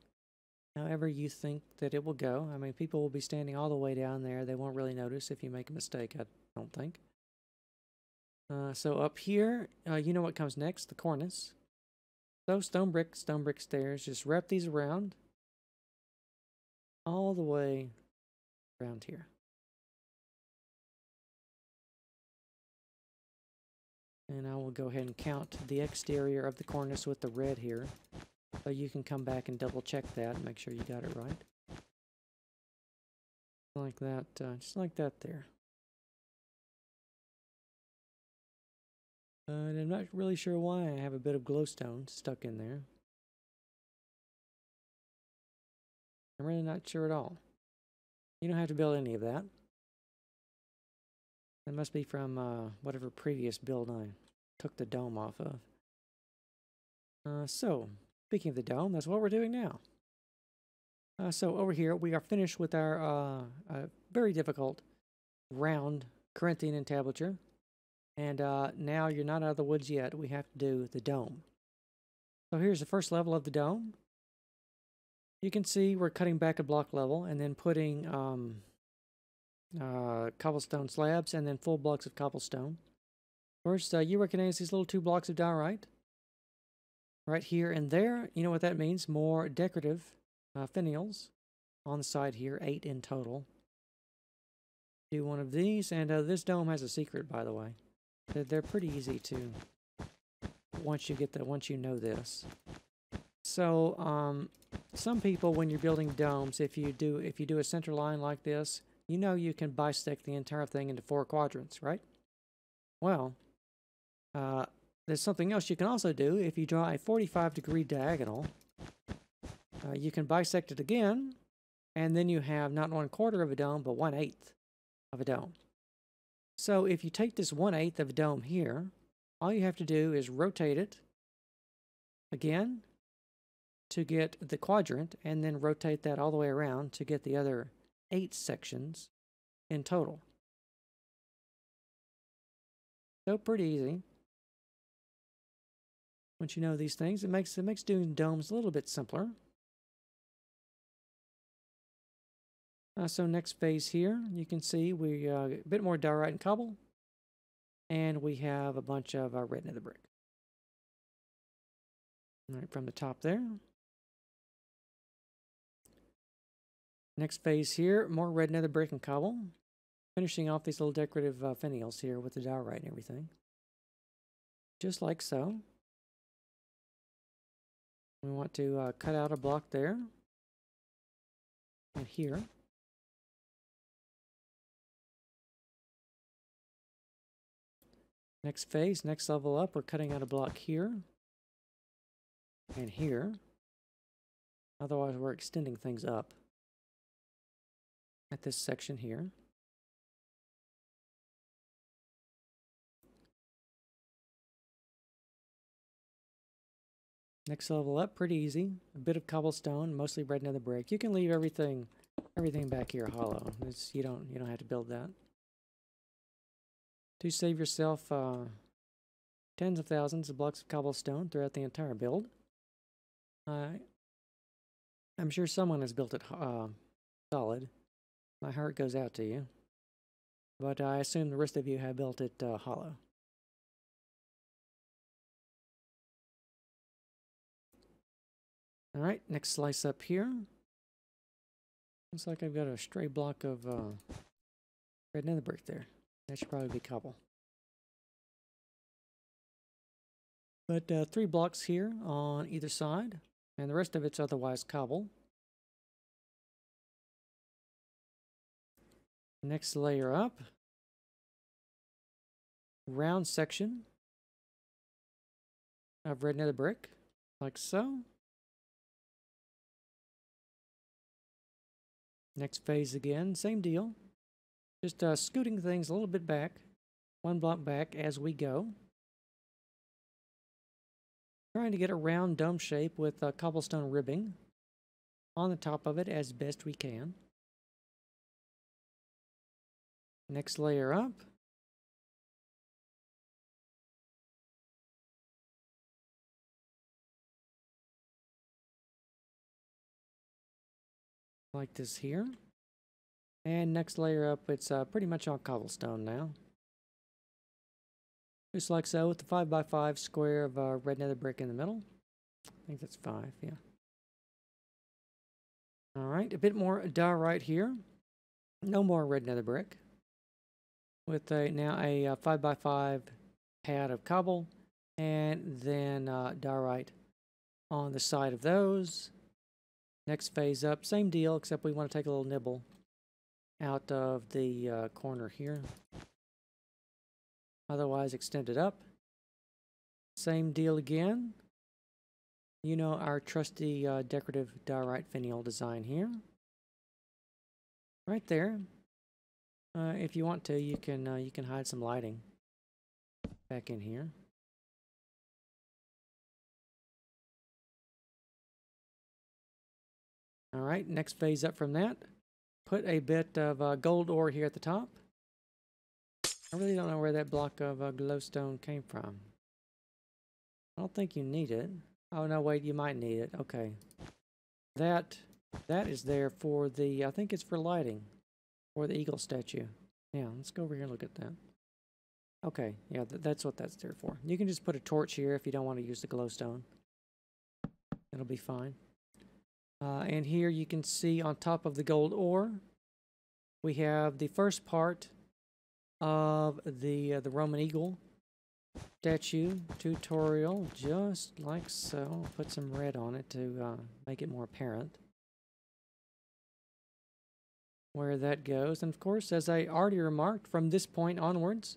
however you think that it will go. I mean, people will be standing all the way down there. They won't really notice if you make a mistake, I don't think. Uh, so up here, uh, you know what comes next, the cornice. So stone brick, stone brick stairs. Just wrap these around all the way around here. And I will go ahead and count the exterior of the cornice with the red here. So you can come back and double check that and make sure you got it right. Like that, uh, just like that there. Uh, and I'm not really sure why I have a bit of glowstone stuck in there. I'm really not sure at all. You don't have to build any of that. That must be from uh, whatever previous build I took the dome off of. Uh, so, speaking of the dome, that's what we're doing now. Uh, so over here, we are finished with our uh, uh, very difficult round Corinthian entablature. And uh, now you're not out of the woods yet. We have to do the dome. So here's the first level of the dome. You can see we're cutting back a block level and then putting um, uh, cobblestone slabs and then full blocks of cobblestone. First, uh, you recognize these little two blocks of diorite. Right here and there, you know what that means. More decorative uh, finials on the side here, eight in total. Do one of these, and uh, this dome has a secret, by the way. They're, they're pretty easy to, once you get that, once you know this. So, um, some people, when you're building domes, if you do, if you do a center line like this, you know you can bisect the entire thing into four quadrants, right? Well, uh, there's something else you can also do. If you draw a forty-five degree diagonal, uh, you can bisect it again, and then you have not one quarter of a dome, but one eighth of a dome. So if you take this one eighth of a dome here, all you have to do is rotate it again to get the quadrant, and then rotate that all the way around to get the other eight sections in total. So pretty easy. Once you know these things, it makes it makes doing domes a little bit simpler. Uh, so next phase here, you can see we uh, get a bit more diorite and cobble, and we have a bunch of uh, red nether brick. All right, from the top there. Next phase here, more red nether brick and cobble, finishing off these little decorative uh, finials here with the diorite and everything, just like so. We want to uh, cut out a block there and here. Next phase, next level up, we're cutting out a block here and here. Otherwise, we're extending things up at this section here. Next level up, pretty easy. A bit of cobblestone, mostly red nether brick. You can leave everything, everything back here hollow. It's, you don't, you don't have to build that. To save yourself uh, tens of thousands of blocks of cobblestone throughout the entire build. Uh, I'm sure someone has built it uh, solid. My heart goes out to you, but I assume the rest of you have built it uh, hollow. All right, next slice up here. Looks like I've got a stray block of uh, red nether brick there. That should probably be cobble. But uh, three blocks here on either side, and the rest of it's otherwise cobble. Next layer up. Round section I've red nether brick, like so. Next phase again, same deal. Just uh, scooting things a little bit back, one block back as we go. Trying to get a round dome shape with uh, cobblestone ribbing on the top of it as best we can. Next layer up. Like this here. And next layer up, it's uh, pretty much all cobblestone now. Just like so, with the five by five square of uh, red nether brick in the middle. I think that's five, yeah. Alright, a bit more diorite here. No more red nether brick. With a, now a uh, five by five pad of cobble, and then uh, diorite on the side of those. Next phase up, same deal, except we want to take a little nibble out of the uh, corner here. Otherwise, extend it up. Same deal again. You know our trusty uh, decorative diorite finial design here. Right there. Uh, if you want to, you can uh, you can hide some lighting back in here. All right, next phase up from that. Put a bit of uh, gold ore here at the top. I really don't know where that block of uh, glowstone came from. I don't think you need it. Oh, no, wait, you might need it. Okay. That, that is there for the, I think it's for lighting. Or the eagle statue. Yeah, let's go over here and look at that. Okay, yeah, th that's what that's there for. You can just put a torch here if you don't want to use the glowstone. It'll be fine. Uh, and here you can see on top of the gold ore, we have the first part of the uh, the Roman Eagle statue tutorial, just like so. Put some red on it to uh, make it more apparent where that goes. And of course, as I already remarked, from this point onwards,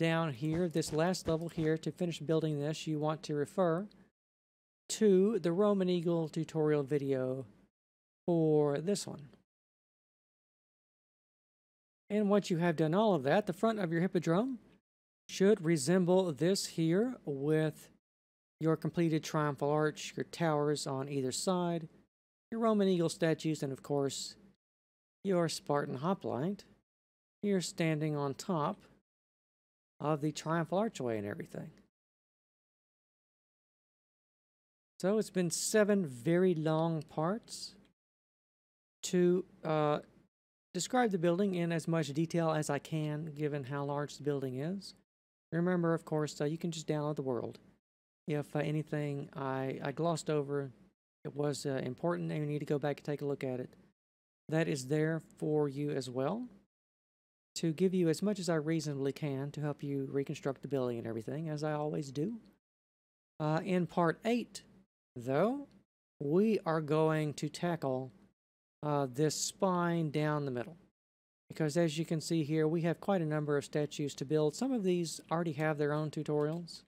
down here, this last level here, to finish building this, you want to refer to the Roman Eagle tutorial video for this one. And once you have done all of that, the front of your hippodrome should resemble this here, with your completed triumphal arch, your towers on either side, your Roman Eagle statues, and of course your Spartan hoplite. You're standing on top of the triumphal archway and everything. So it's been seven very long parts to uh, describe the building in as much detail as I can, given how large the building is. Remember, of course, uh, you can just download the world. If uh, anything I, I glossed over, it was uh, important, and you need to go back and take a look at it. That is there for you as well, to give you as much as I reasonably can to help you reconstruct the building and everything, as I always do. Uh, in part eight, though, we are going to tackle uh, this spine down the middle, because as you can see here, we have quite a number of statues to build. Some of these already have their own tutorials,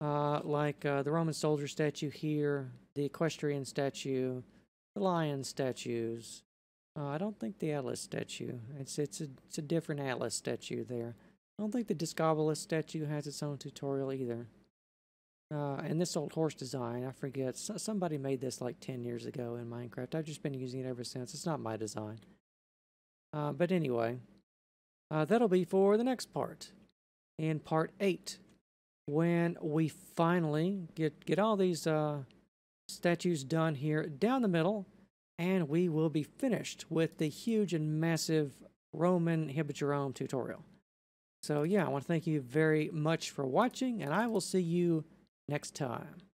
uh, like uh, the Roman soldier statue here, the equestrian statue, the lion statues. Uh, I don't think the Atlas statue. It's it's a, it's a different Atlas statue there. I don't think the Discobolus statue has its own tutorial either. Uh, and this old horse design, I forget, so somebody made this like ten years ago in Minecraft. I've just been using it ever since. It's not my design. Uh, but anyway, uh, that'll be for the next part, in part eight, when we finally get, get all these uh, statues done here down the middle, and we will be finished with the huge and massive Roman Hippodrome tutorial. So yeah, I want to thank you very much for watching, and I will see you next time.